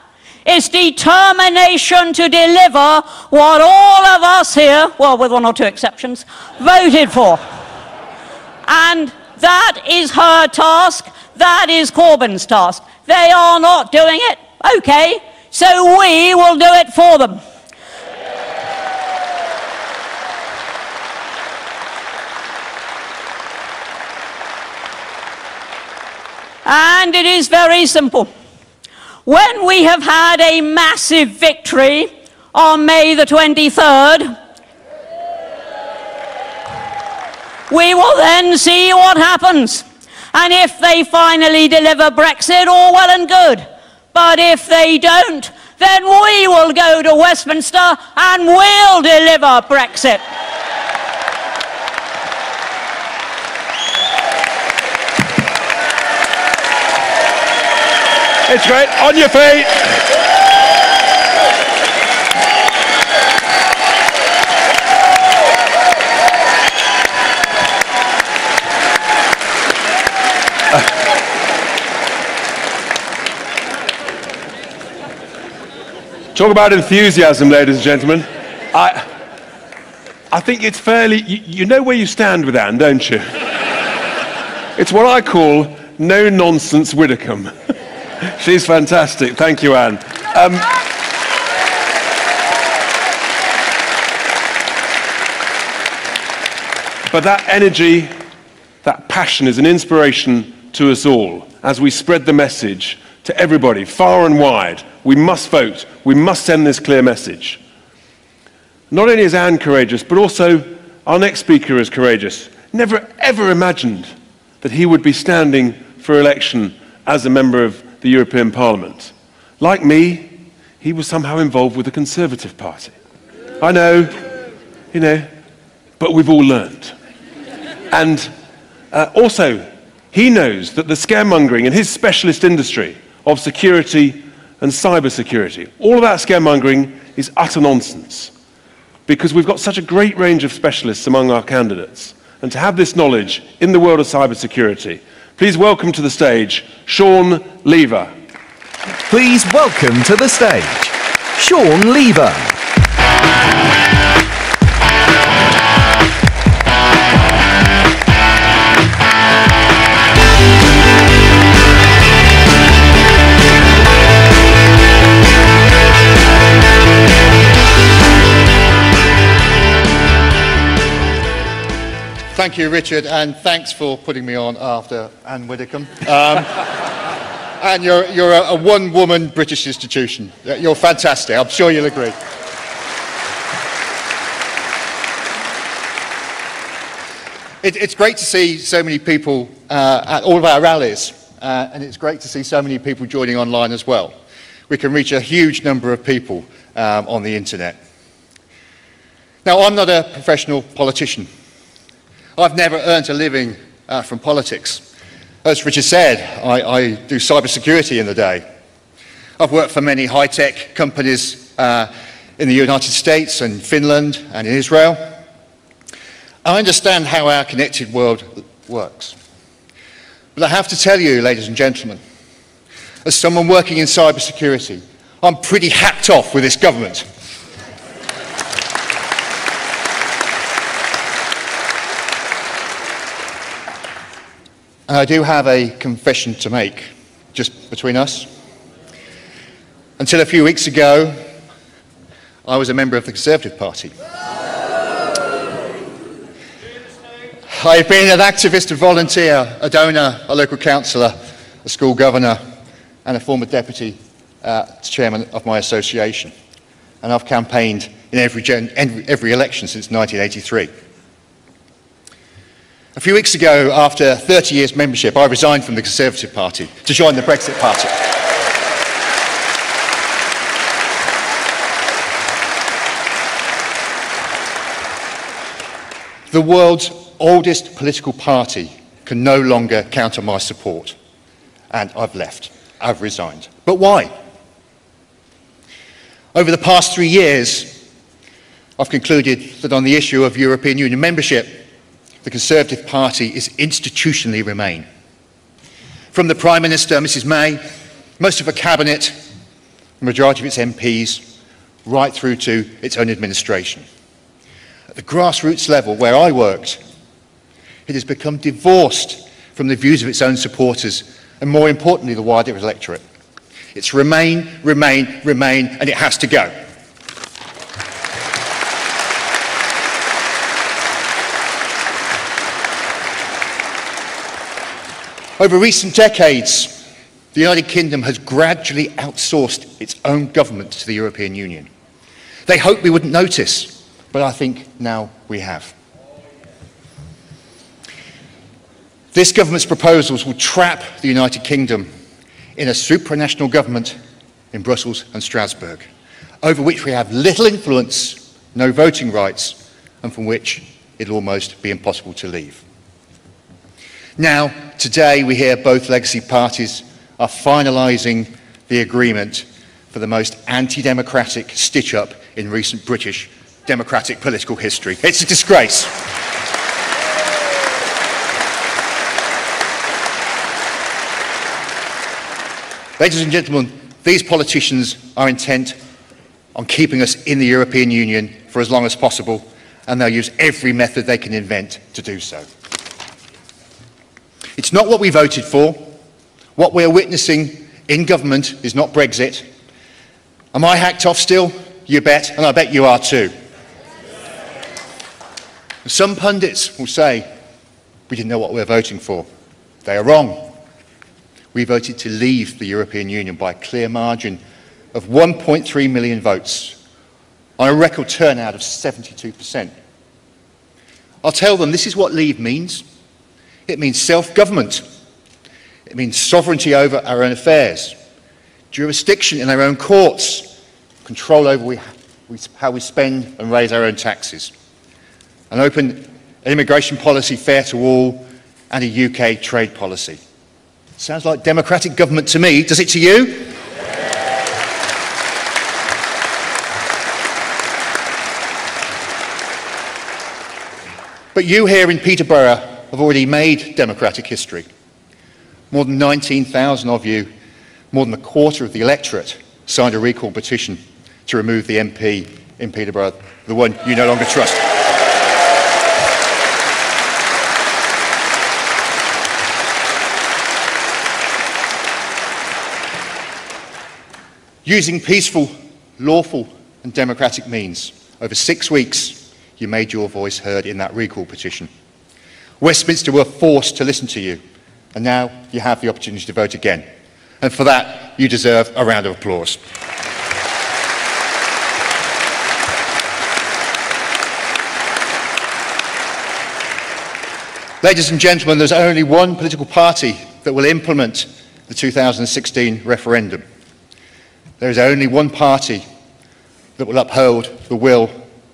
is determination to deliver what all of us here, well, with one or two exceptions, voted for. And that is her task. That is Corbyn's task. They are not doing it. OK, so we will do it for them. And it is very simple. When we have had a massive victory on May the twenty-third, we will then see what happens. And if they finally deliver Brexit, all well and good. But if they don't, then we will go to Westminster and we'll deliver Brexit. It's great. On your feet. Talk about enthusiasm, ladies and gentlemen. I, I think it's fairly... You, you know where you stand with Anne, don't you? It's what I call no-nonsense Widdecombe. She's fantastic. Thank you, Anne. Um, but that energy, that passion is an inspiration to us all as we spread the message to everybody, far and wide. We must vote. We must send this clear message. Not only is Anne courageous, but also our next speaker is courageous. Never, ever imagined that he would be standing for election as a member of the European Parliament. Like me, he was somehow involved with the Conservative Party. I know, you know, but we've all learned. And uh, also, he knows that the scaremongering in his specialist industry of security and cybersecurity, all of that scaremongering is utter nonsense, because we've got such a great range of specialists among our candidates. And to have this knowledge in the world of cybersecurity, please welcome to the stage, Sean Lever. Please welcome to the stage, Sean Lever. Thank you, Richard, and thanks for putting me on after Ann Widdecombe. Um, and you're, you're a, a one-woman British institution. You're fantastic. I'm sure you'll agree. It, it's great to see so many people uh, at all of our rallies, uh, and it's great to see so many people joining online as well. We can reach a huge number of people um, on the internet. Now, I'm not a professional politician. I've never earned a living uh, from politics. As Richard said, I, I do cybersecurity in the day. I've worked for many high-tech companies uh, in the United States and Finland and in Israel. I understand how our connected world works. But I have to tell you, ladies and gentlemen, as someone working in cybersecurity, I'm pretty hacked off with this government. And I do have a confession to make, just between us. Until a few weeks ago, I was a member of the Conservative Party. I've been an activist and volunteer, a donor, a local councillor, a school governor, and a former deputy uh, chairman of my association. And I've campaigned in every, gen every election since nineteen eighty-three. A few weeks ago, after thirty years membership, I resigned from the Conservative Party to join the Brexit Party. The world's oldest political party can no longer count on my support. And I've left. I've resigned. But why? Over the past three years, I've concluded that on the issue of European Union membership, the Conservative Party is institutionally Remain. From the Prime Minister, Mrs May, most of her Cabinet, the majority of its M Ps, right through to its own administration. At the grassroots level where I worked, it has become divorced from the views of its own supporters and, more importantly, the wider electorate. It's Remain, Remain, Remain, and it has to go. Over recent decades, the United Kingdom has gradually outsourced its own government to the European Union. They hoped we wouldn't notice, but I think now we have. This government's proposals will trap the United Kingdom in a supranational government in Brussels and Strasbourg, over which we have little influence, no voting rights, and from which it'll almost be impossible to leave. Now, today, we hear both legacy parties are finalising the agreement for the most anti-democratic stitch-up in recent British democratic political history. It's a disgrace. Ladies and gentlemen, these politicians are intent on keeping us in the European Union for as long as possible, and they'll use every method they can invent to do so. It's not what we voted for. What we're witnessing in government is not Brexit. Am I hacked off still? You bet, and I bet you are too. Some pundits will say, we didn't know what we were voting for. They are wrong. We voted to leave the European Union by a clear margin of one point three million votes on a record turnout of seventy-two percent. I'll tell them this is what leave means. It means self-government. It means sovereignty over our own affairs, jurisdiction in our own courts, control over we, we, how we spend and raise our own taxes, an open immigration policy fair to all, and a U K trade policy. Sounds like democratic government to me. Does it to you? But you here in Peterborough have already made democratic history. More than nineteen thousand of you, more than a quarter of the electorate, signed a recall petition to remove the M P in Peterborough, the one you no longer trust. Using peaceful, lawful and democratic means, over six weeks you made your voice heard in that recall petition. Westminster were forced to listen to you, and now you have the opportunity to vote again. And for that, you deserve a round of applause. Ladies and gentlemen, there's only one political party that will implement the two thousand sixteen referendum. There is only one party that will uphold the will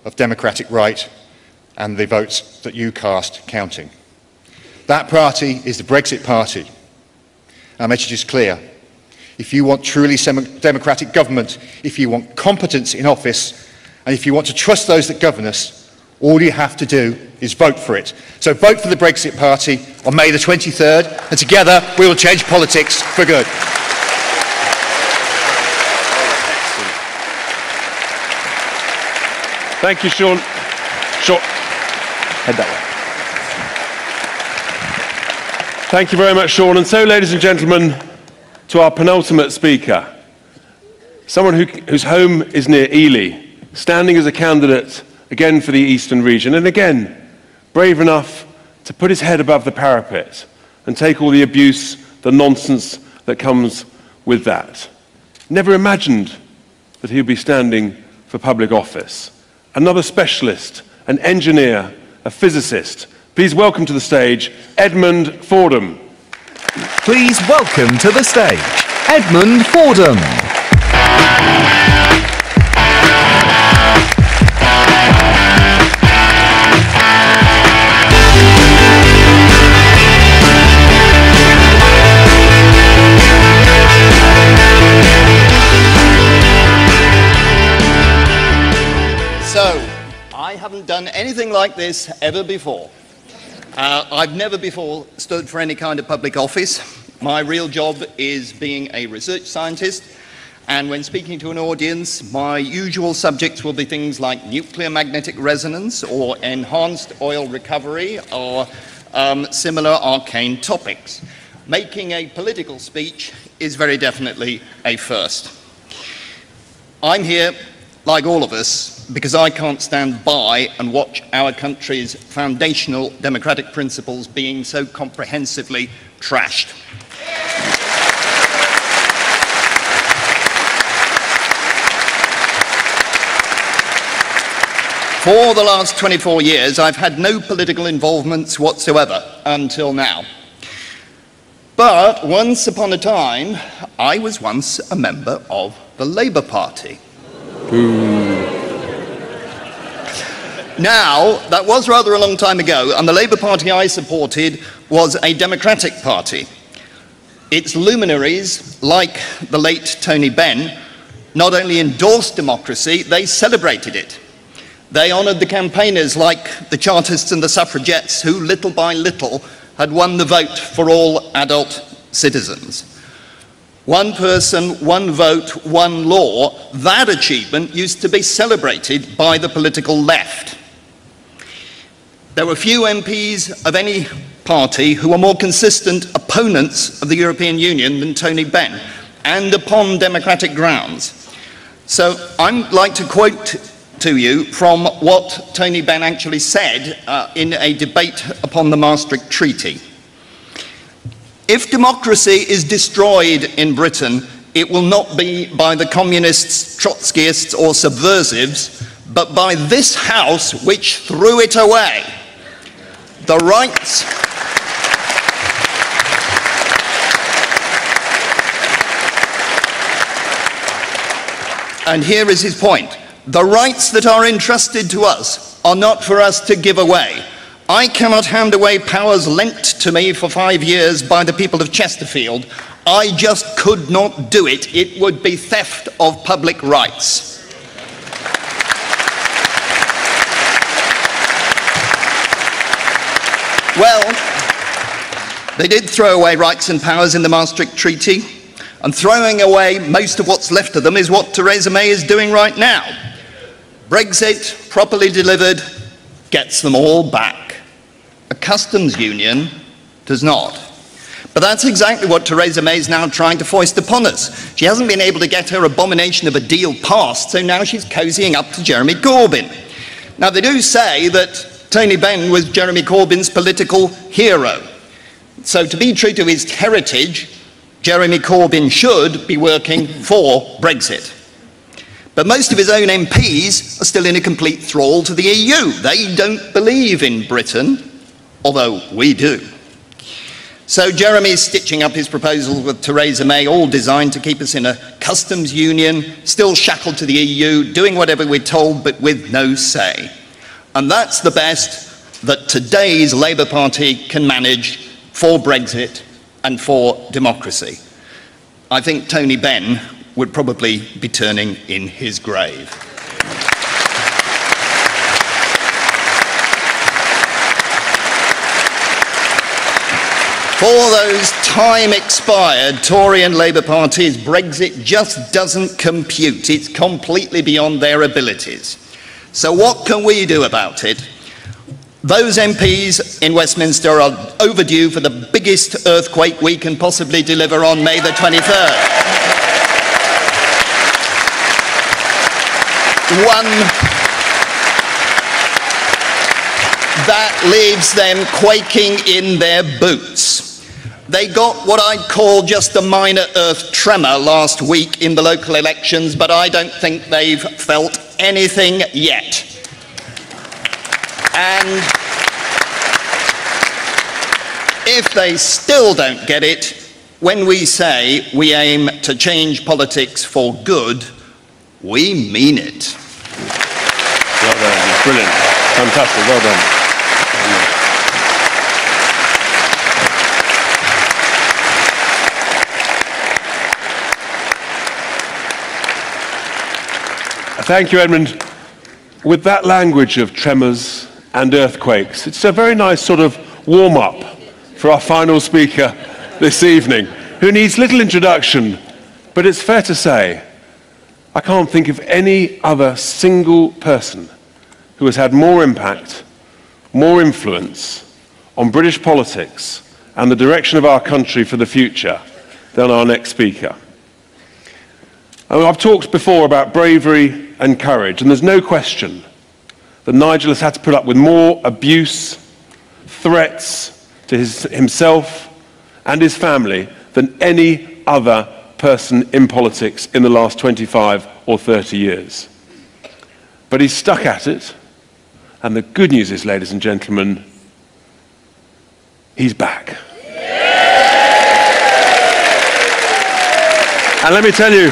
of democratic right and the votes that you cast counting. That party is the Brexit Party. Our message is clear. If you want truly democratic government, if you want competence in office, and if you want to trust those that govern us, All you have to do is vote for it. So vote for the Brexit Party on May the twenty-third, and together we will change politics for good. Thank you, Sean. Sean. Head that way. Thank you very much, Sean. And so, ladies and gentlemen, to our penultimate speaker, someone who, whose home is near Ely, standing as a candidate again for the Eastern region, and again, brave enough to put his head above the parapet and take all the abuse, the nonsense that comes with that. Never imagined that he would be standing for public office. Another specialist, an engineer, a physicist. Please welcome to the stage, Edmund Fordham. Please welcome to the stage, Edmund Fordham. So, I haven't done anything like this ever before. Uh, I've never before stood for any kind of public office. My real job is being a research scientist, and when speaking to an audience, my usual subjects will be things like nuclear magnetic resonance or enhanced oil recovery or um, similar arcane topics. Making a political speech is very definitely a first. I'm here, like all of us, because I can't stand by and watch our country's foundational democratic principles being so comprehensively trashed. For the last twenty-four years, I've had no political involvements whatsoever until now. But once upon a time, I was once a member of the Labour Party. Ooh. Now, that was rather a long time ago, and the Labour Party I supported was a democratic party. Its luminaries, like the late Tony Benn, not only endorsed democracy, they celebrated it. They honoured the campaigners like the Chartists and the Suffragettes, who little by little had won the vote for all adult citizens. One person, one vote, one law, that achievement used to be celebrated by the political left. There were few M Ps of any party who were more consistent opponents of the European Union than Tony Benn, and upon democratic grounds. So I'd like to quote to you from what Tony Benn actually said uh, in a debate upon the Maastricht Treaty. If democracy is destroyed in Britain, it will not be by the communists, Trotskyists or subversives, but by this House which threw it away. The rights, and here is his point, the rights that are entrusted to us are not for us to give away. I cannot hand away powers lent to me for five years by the people of Chesterfield. I just could not do it. It would be theft of public rights. Well, they did throw away rights and powers in the Maastricht Treaty, and throwing away most of what's left of them is what Theresa May is doing right now. Brexit, properly delivered, gets them all back. A customs union does not. But that's exactly what Theresa May is now trying to foist upon us. She hasn't been able to get her abomination of a deal passed, so now she's cozying up to Jeremy Corbyn. Now, they do say that Tony Benn was Jeremy Corbyn's political hero. So to be true to his heritage, Jeremy Corbyn should be working for Brexit. But most of his own M Ps are still in a complete thrall to the E U. They don't believe in Britain. Although we do. So Jeremy's stitching up his proposals with Theresa May, all designed to keep us in a customs union, still shackled to the E U, doing whatever we're told, but with no say. And that's the best that today's Labour Party can manage for Brexit and for democracy. I think Tony Benn would probably be turning in his grave. For those time-expired Tory and Labour parties, Brexit just doesn't compute. It's completely beyond their abilities. So what can we do about it? Those M Ps in Westminster are overdue for the biggest earthquake we can possibly deliver on May the twenty-third. One... That leaves them quaking in their boots. They got what I'd call just a minor earth tremor last week in the local elections, but I don't think they've felt anything yet. And if they still don't get it, when we say we aim to change politics for good, we mean it. Well done. Brilliant. Fantastic. Well done. Thank you, Edmund. With that language of tremors and earthquakes, it's a very nice sort of warm-up for our final speaker this evening, who needs little introduction, but it's fair to say I can't think of any other single person who has had more impact, more influence on British politics and the direction of our country for the future than our next speaker. I've talked before about bravery and courage, and there's no question that Nigel has had to put up with more abuse, threats to his, himself and his family than any other person in politics in the last twenty-five or thirty years. But he's stuck at it, and the good news is, ladies and gentlemen, he's back. And let me tell you,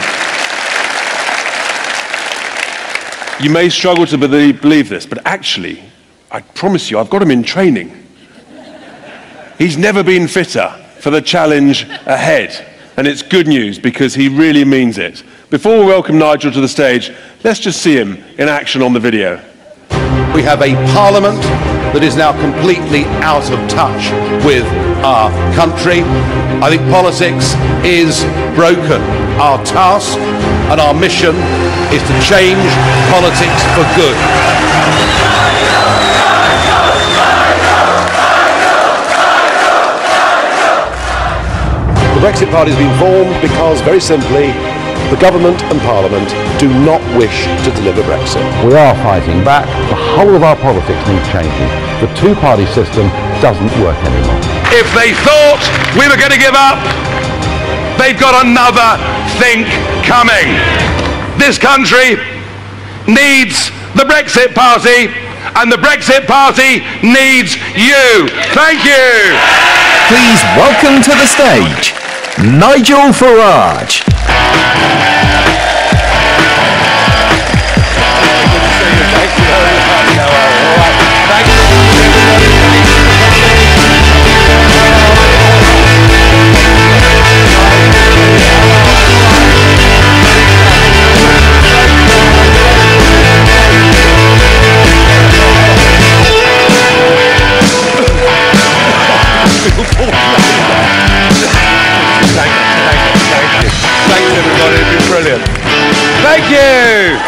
you may struggle to believe this, but actually, I promise you, I've got him in training. He's never been fitter for the challenge ahead, and it's good news because he really means it. Before we welcome Nigel to the stage, let's just see him in action on the video. We have a parliament that is now completely out of touch with our country. I think politics is broken. Our task and our mission is to change politics for good. The Brexit Party has been formed because, very simply, the government and parliament do not wish to deliver Brexit. We are fighting back. The whole of our politics needs changing. The two-party system doesn't work anymore. If they thought we were going to give up, they've got another think coming. This country needs the Brexit Party, and the Brexit Party needs you. Thank you. Please welcome to the stage, Nigel Farage. Brilliant. Thank you.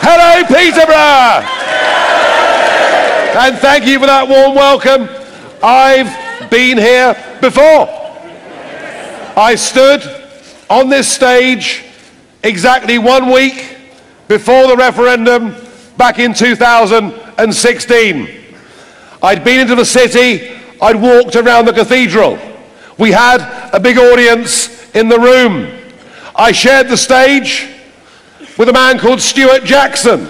Hello, Peterborough. And thank you for that warm welcome. I've been here before. I stood on this stage exactly one week before the referendum back in two thousand sixteen. I'd been into the city, I'd walked around the cathedral. We had a big audience in the room. I shared the stage with a man called Stuart Jackson,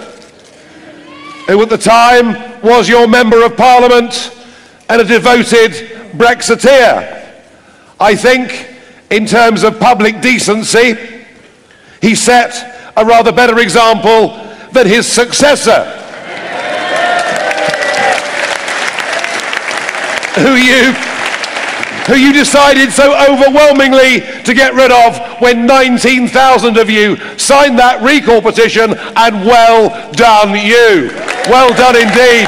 who at the time was your Member of Parliament and a devoted Brexiteer. I think, in terms of public decency, he set a rather better example than his successor, who you who you decided so overwhelmingly to get rid of when nineteen thousand of you signed that recall petition, and well done you. Well done indeed.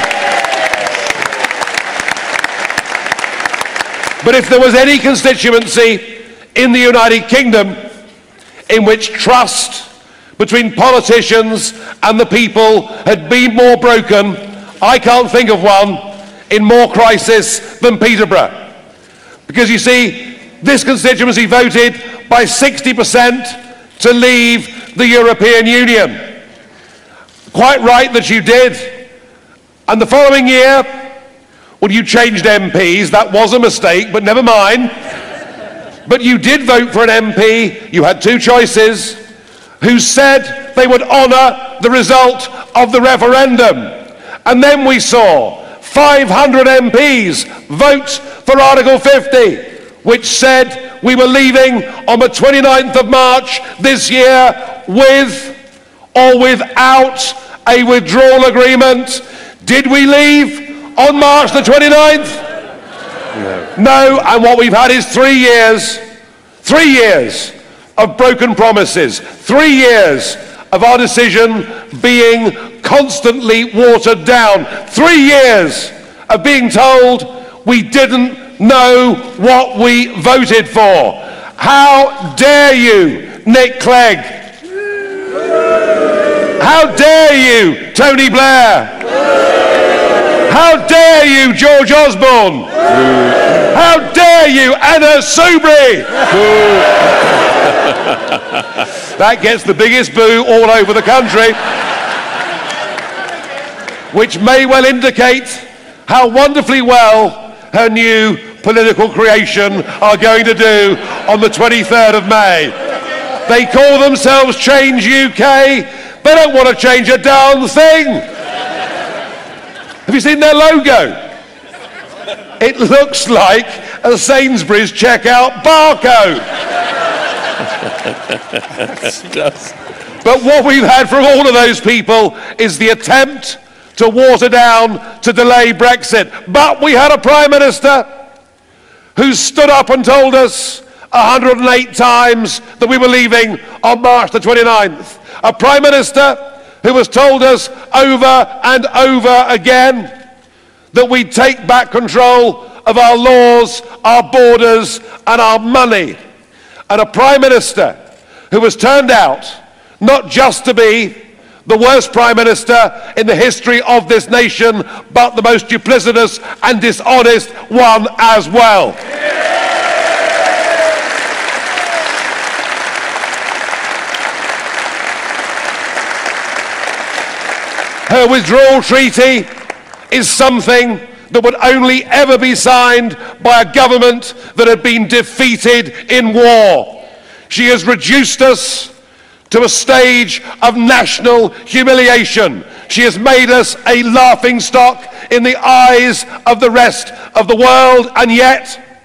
But if there was any constituency in the United Kingdom in which trust between politicians and the people had been more broken, I can't think of one in more crisis than Peterborough. Because you see, this constituency voted by sixty percent to leave the European Union. Quite right that you did. And the following year, well, you changed M Ps, that was a mistake, but never mind. But you did vote for an M P, you had two choices, who said they would honour the result of the referendum. And then we saw five hundred M Ps vote for Article fifty, which said we were leaving on the twenty-ninth of March this year with or without a withdrawal agreement. Did we leave on March the twenty-ninth? No. No, and what we've had is three years, three years of broken promises, three years of our decision being constantly watered down, three years of being told we didn't know what we voted for. How dare you, Nick Clegg? How dare you, Tony Blair? How dare you, George Osborne? How dare you, Anna Soubry? That gets the biggest boo all over the country, which may well indicate how wonderfully well her new political creation are going to do on the twenty-third of May. They call themselves Change U K. They don't want to change a darn thing. Have you seen their logo? It looks like a Sainsbury's checkout barcode. But what we've had from all of those people is the attempt to water down, to delay Brexit. But we had a Prime Minister who stood up and told us one hundred and eight times that we were leaving on March the twenty-ninth. A Prime Minister who has told us over and over again that we take back control of our laws, our borders and our money. And a Prime Minister who has turned out not just to be the worst Prime Minister in the history of this nation, but the most duplicitous and dishonest one as well. Yeah. Her withdrawal treaty is something that would only ever be signed by a government that had been defeated in war. She has reduced us to a stage of national humiliation. She has made us a laughingstock in the eyes of the rest of the world, and yet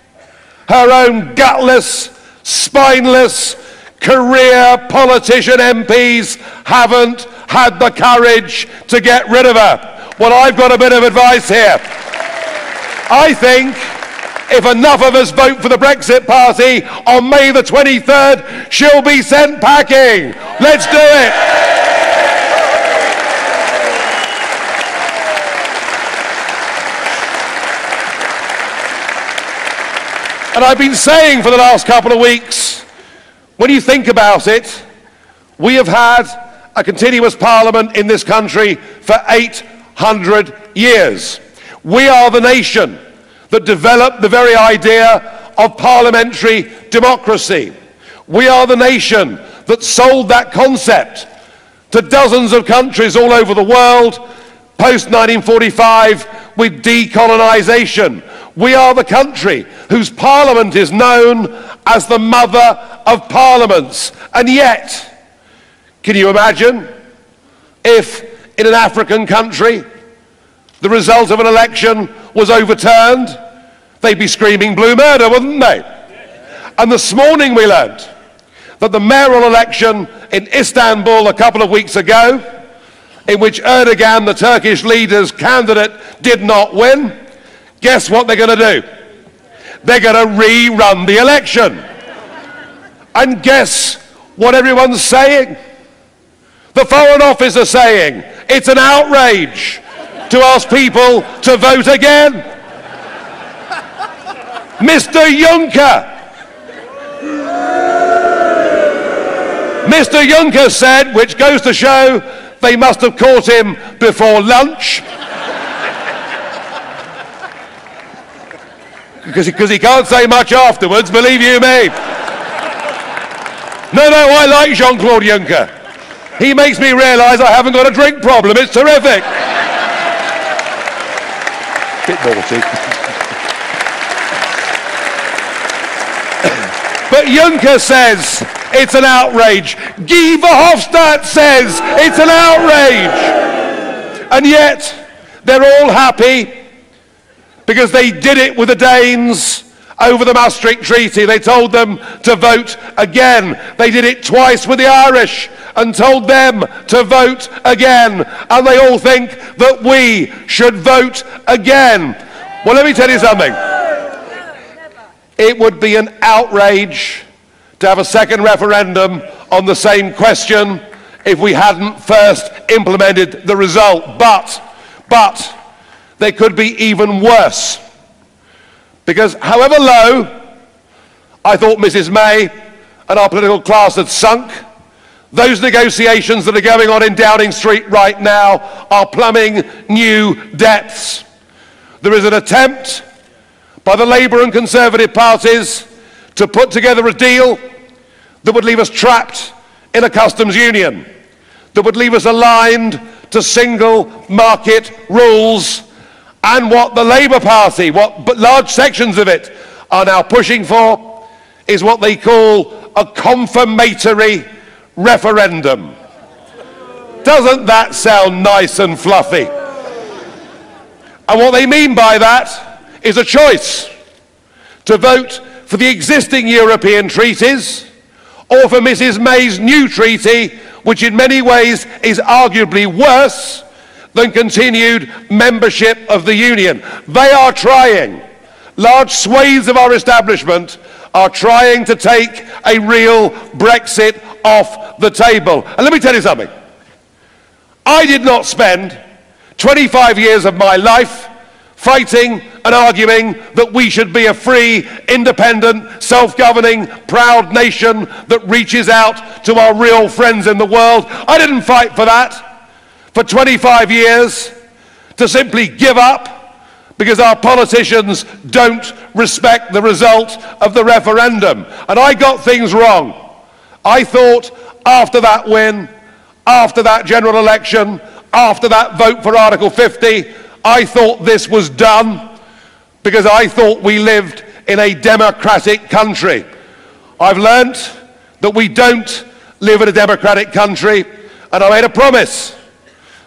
her own gutless, spineless, career politician M Ps haven't had the courage to get rid of her. Well, I've got a bit of advice here. I think if enough of us vote for the Brexit Party on May the twenty-third, she'll be sent packing. Let's do it. And I've been saying for the last couple of weeks, when you think about it, we have had a continuous parliament in this country for eight hundred years. We are the nation that developed the very idea of parliamentary democracy. We are the nation that sold that concept to dozens of countries all over the world post nineteen forty-five with decolonisation. We are the country whose parliament is known as the mother of parliaments. And yet, can you imagine if in an African country the result of an election was overturned? They'd be screaming blue murder, wouldn't they? And this morning we learned that the mayoral election in Istanbul a couple of weeks ago, in which Erdogan, the Turkish leader's candidate, did not win, guess what they're going to do? they're going to rerun the election. And guess what everyone's saying? The Foreign Office are saying it's an outrage to ask people to vote again. Mister Juncker. Mister Juncker said, which goes to show they must have caught him before lunch. Because he, he can't say much afterwards, believe you me. No, no, I like Jean Claude Juncker. He makes me realise I haven't got a drink problem. It's terrific. Bit naughty. But Juncker says it's an outrage. Guy Verhofstadt says it's an outrage. And yet they're all happy because they did it with the Danes over the Maastricht Treaty. They told them to vote again. They did it twice with the Irish and told them to vote again. And they all think that we should vote again. Well, let me tell you something. It would be an outrage to have a second referendum on the same question if we hadn't first implemented the result. But, but, they could be even worse. Because however low I thought Missus May and our political class had sunk, those negotiations that are going on in Downing Street right now are plumbing new depths. There is an attempt by the Labour and Conservative parties to put together a deal that would leave us trapped in a customs union, that would leave us aligned to single market rules, and what the Labour Party, what large sections of it are now pushing for, is what they call a confirmatory referendum. Doesn't that sound nice and fluffy? And what they mean by that is a choice to vote for the existing European treaties or for Missus May's new treaty, which in many ways is arguably worse than continued membership of the Union. They are trying, large swathes of our establishment are trying to take a real Brexit off the table. And let me tell you something. I did not spend twenty-five years of my life fighting and arguing that we should be a free, independent, self-governing, proud nation that reaches out to our real friends in the world. I didn't fight for that for twenty-five years, to simply give up because our politicians don't respect the result of the referendum. And I got things wrong. I thought after that win, after that general election, after that vote for Article fifty, I thought this was done because I thought we lived in a democratic country. I've learnt that we don't live in a democratic country, and I made a promise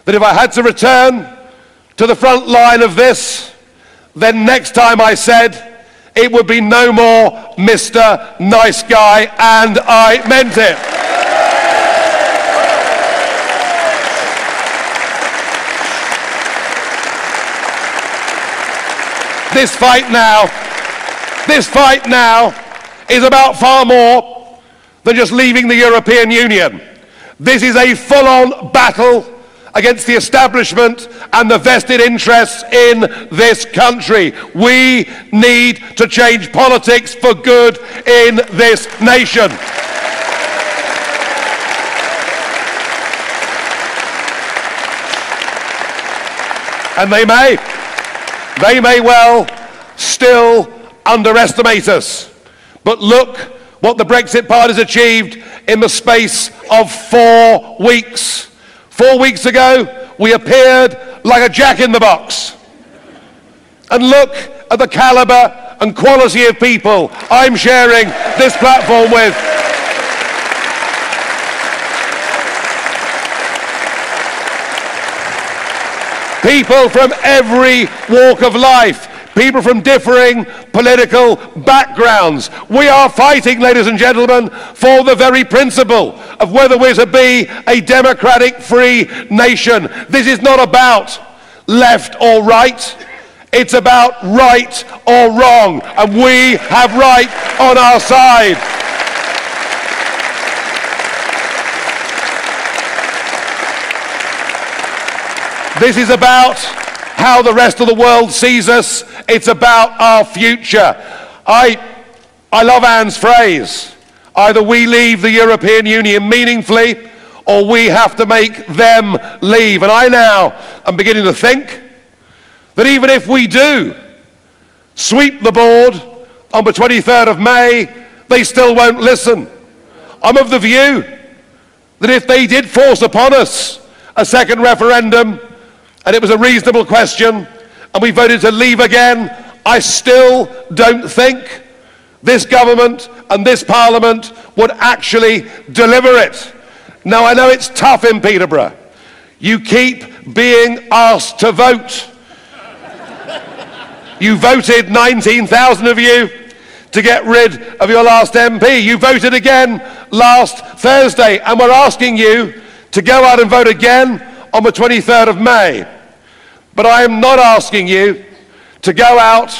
that if I had to return to the front line of this, then next time I said it would be no more Mister Nice Guy, and I meant it. This fight now, this fight now is about far more than just leaving the European Union. This is a full-on battle against the establishment and the vested interests in this country. We need to change politics for good in this nation. And they may. They may well still underestimate us, but look what the Brexit Party has achieved in the space of four weeks. Four weeks ago, we appeared like a jack-in-the-box. And look at the calibre and quality of people I'm sharing this platform with. People from every walk of life, people from differing political backgrounds. We are fighting, ladies and gentlemen, for the very principle of whether we're to be a democratic, free nation. This is not about left or right. It's about right or wrong, and we have right on our side. This is about how the rest of the world sees us. It's about our future. I, I love Anne's phrase. Either we leave the European Union meaningfully, or we have to make them leave. And I now am beginning to think that even if we do sweep the board on the twenty-third of May, they still won't listen. I'm of the view that if they did force upon us a second referendum, and it was a reasonable question, and we voted to leave again, I still don't think this government and this parliament would actually deliver it. Now, I know it's tough in Peterborough. You keep being asked to vote. You voted, nineteen thousand of you, to get rid of your last M P. You voted again last Thursday, and we're asking you to go out and vote again on the twenty-third of May. But I am not asking you to go out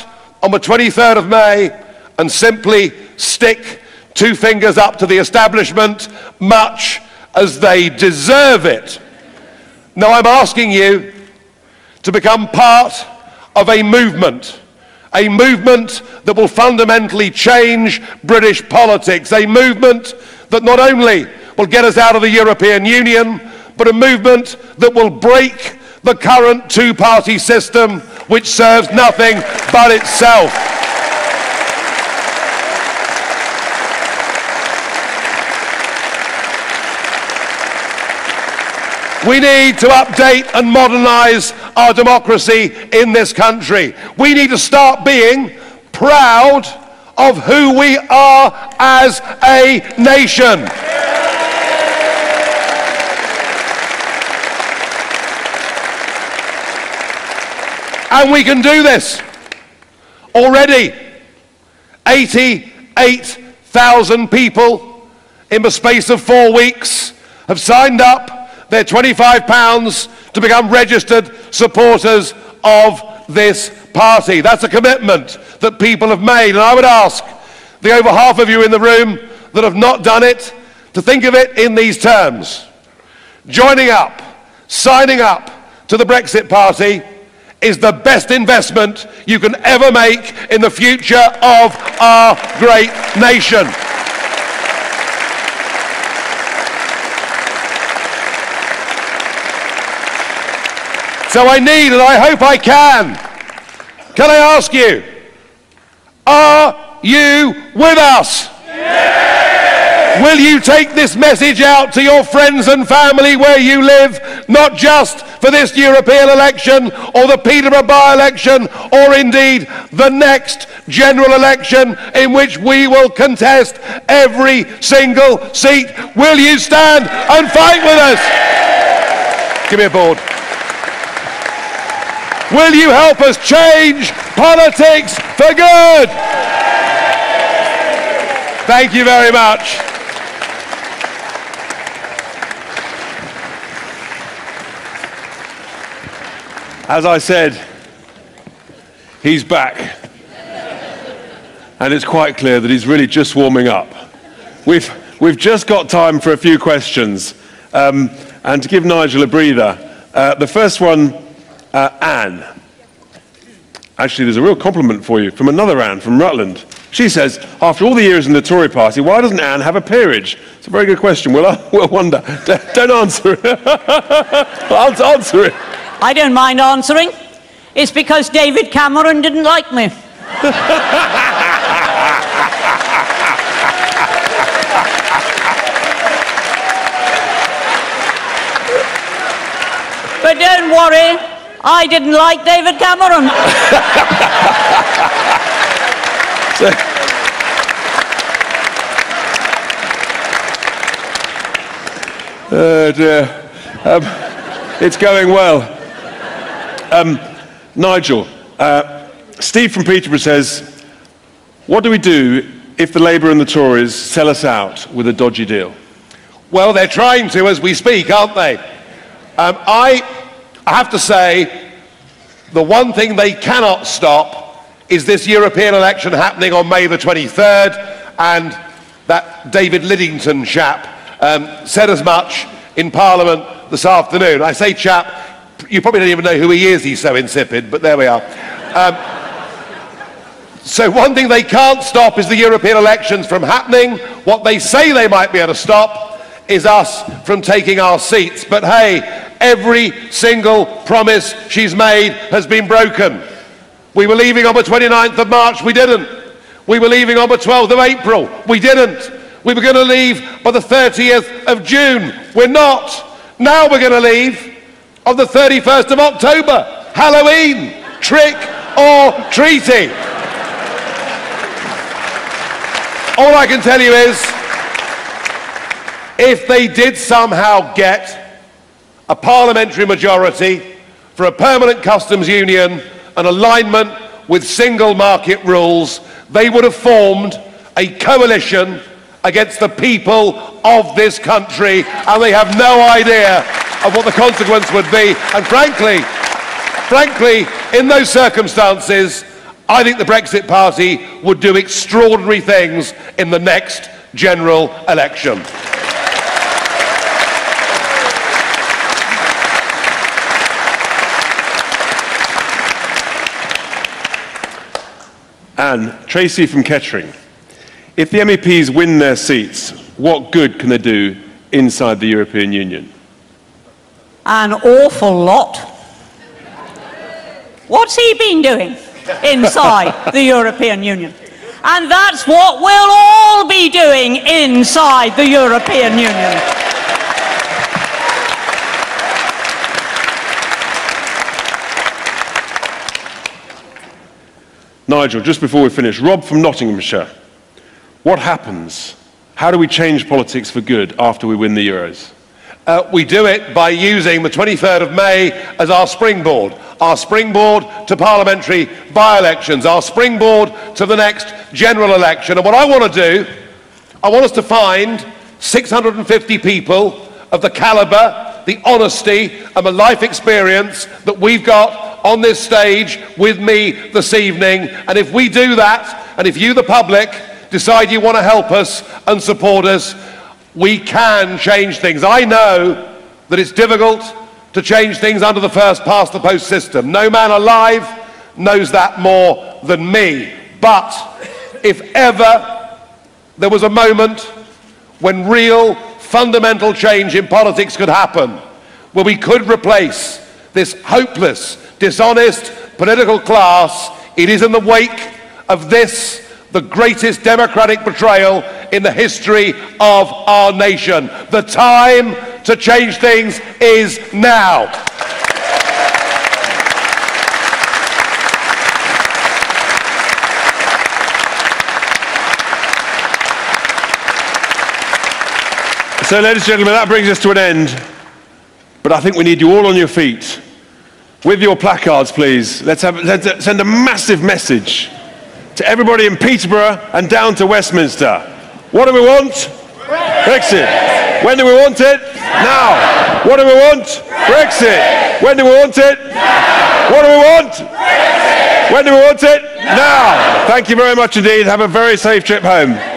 on the twenty-third of May and simply stick two fingers up to the establishment, much as they deserve it. No, I'm asking you to become part of a movement, a movement that will fundamentally change British politics, a movement that not only will get us out of the European Union, but a movement that will break the current two-party system which serves nothing but itself. We need to update and modernise our democracy in this country. We need to start being proud of who we are as a nation. And we can do this. Already, eighty-eight thousand people in the space of four weeks have signed up their twenty-five pounds to become registered supporters of this party. That's a commitment that people have made. And I would ask the over half of you in the room that have not done it to think of it in these terms. Joining up, signing up to the Brexit Party is the best investment you can ever make in the future of our great nation. So I need, and I hope I can, can I ask you, are you with us? Yeah. Will you take this message out to your friends and family where you live, not just for this European election, or the Peterborough by-election, or indeed the next general election in which we will contest every single seat? Will you stand and fight with us? Give me a board. Will you help us change politics for good? Thank you very much. As I said, he's back. And it's quite clear that he's really just warming up. We've, we've just got time for a few questions. Um, and to give Nigel a breather, uh, the first one, uh, Anne. Actually, there's a real compliment for you from another Anne from Rutland. She says, after all the years in the Tory party, why doesn't Anne have a peerage? It's a very good question. We'll, we'll wonder. Don't answer it. I'll answer it. I don't mind answering. It's because David Cameron didn't like me. But don't worry, I didn't like David Cameron. So, uh, dear. Um, it's going well. Um, Nigel, uh, Steve from Peterborough says, what do we do if the Labour and the Tories sell us out with a dodgy deal? Well, they're trying to as we speak, aren't they? Um, I, I have to say, The one thing they cannot stop is this European election happening on May the twenty-third, and that David Liddington chap um, said as much in Parliament this afternoon. I say chap, you probably don't even know who he is, he's so insipid, but there we are. Um, So one thing they can't stop is the European elections from happening. What they say they might be able to stop is us from taking our seats. But hey, every single promise she's made has been broken. We were leaving on the twenty-ninth of March, we didn't. We were leaving on the twelfth of April, we didn't. We were going to leave by the thirtieth of June, we're not. Now we're going to leave on the thirty-first of October. Halloween, trick or treaty. All I can tell you is, if they did somehow get a parliamentary majority for a permanent customs union and alignment with single market rules, they would have formed a coalition against the people of this country, and they have no idea of what the consequence would be. And frankly, frankly, in those circumstances, I think the Brexit Party would do extraordinary things in the next general election. Anne, Tracy from Kettering. If the M E Ps win their seats, what good can they do inside the European Union? An awful lot. What's he been doing inside the European Union? And that's what we'll all be doing inside the European Union. Nigel, just before we finish, Rob from Nottinghamshire. What happens? How do we change politics for good after we win the Euros? Uh, we do it by using the twenty-third of May as our springboard. Our springboard to parliamentary by-elections, our springboard to the next general election. And what I want to do, I want us to find six hundred and fifty people of the calibre, the honesty and the life experience that we've got on this stage with me this evening. And if we do that, and if you, the public, decide you want to help us and support us, we can change things. I know that it's difficult to change things under the first-past-the-post system. No man alive knows that more than me. But if ever there was a moment when real, fundamental change in politics could happen, where we could replace this hopeless, dishonest political class, it is in the wake of this, the greatest democratic betrayal in the history of our nation. The time to change things is now. So, ladies and gentlemen, that brings us to an end. But I think we need you all on your feet. With your placards, please. Let's, have, let's send a massive message to everybody in Peterborough and down to Westminster. What do we want? Brexit. Brexit. When do we want it? Now. Now. What do we want? Brexit. Brexit. When do we want it? Now. What do we want? Brexit. When do we want it? Now. Now. Thank you very much indeed. Have a very safe trip home.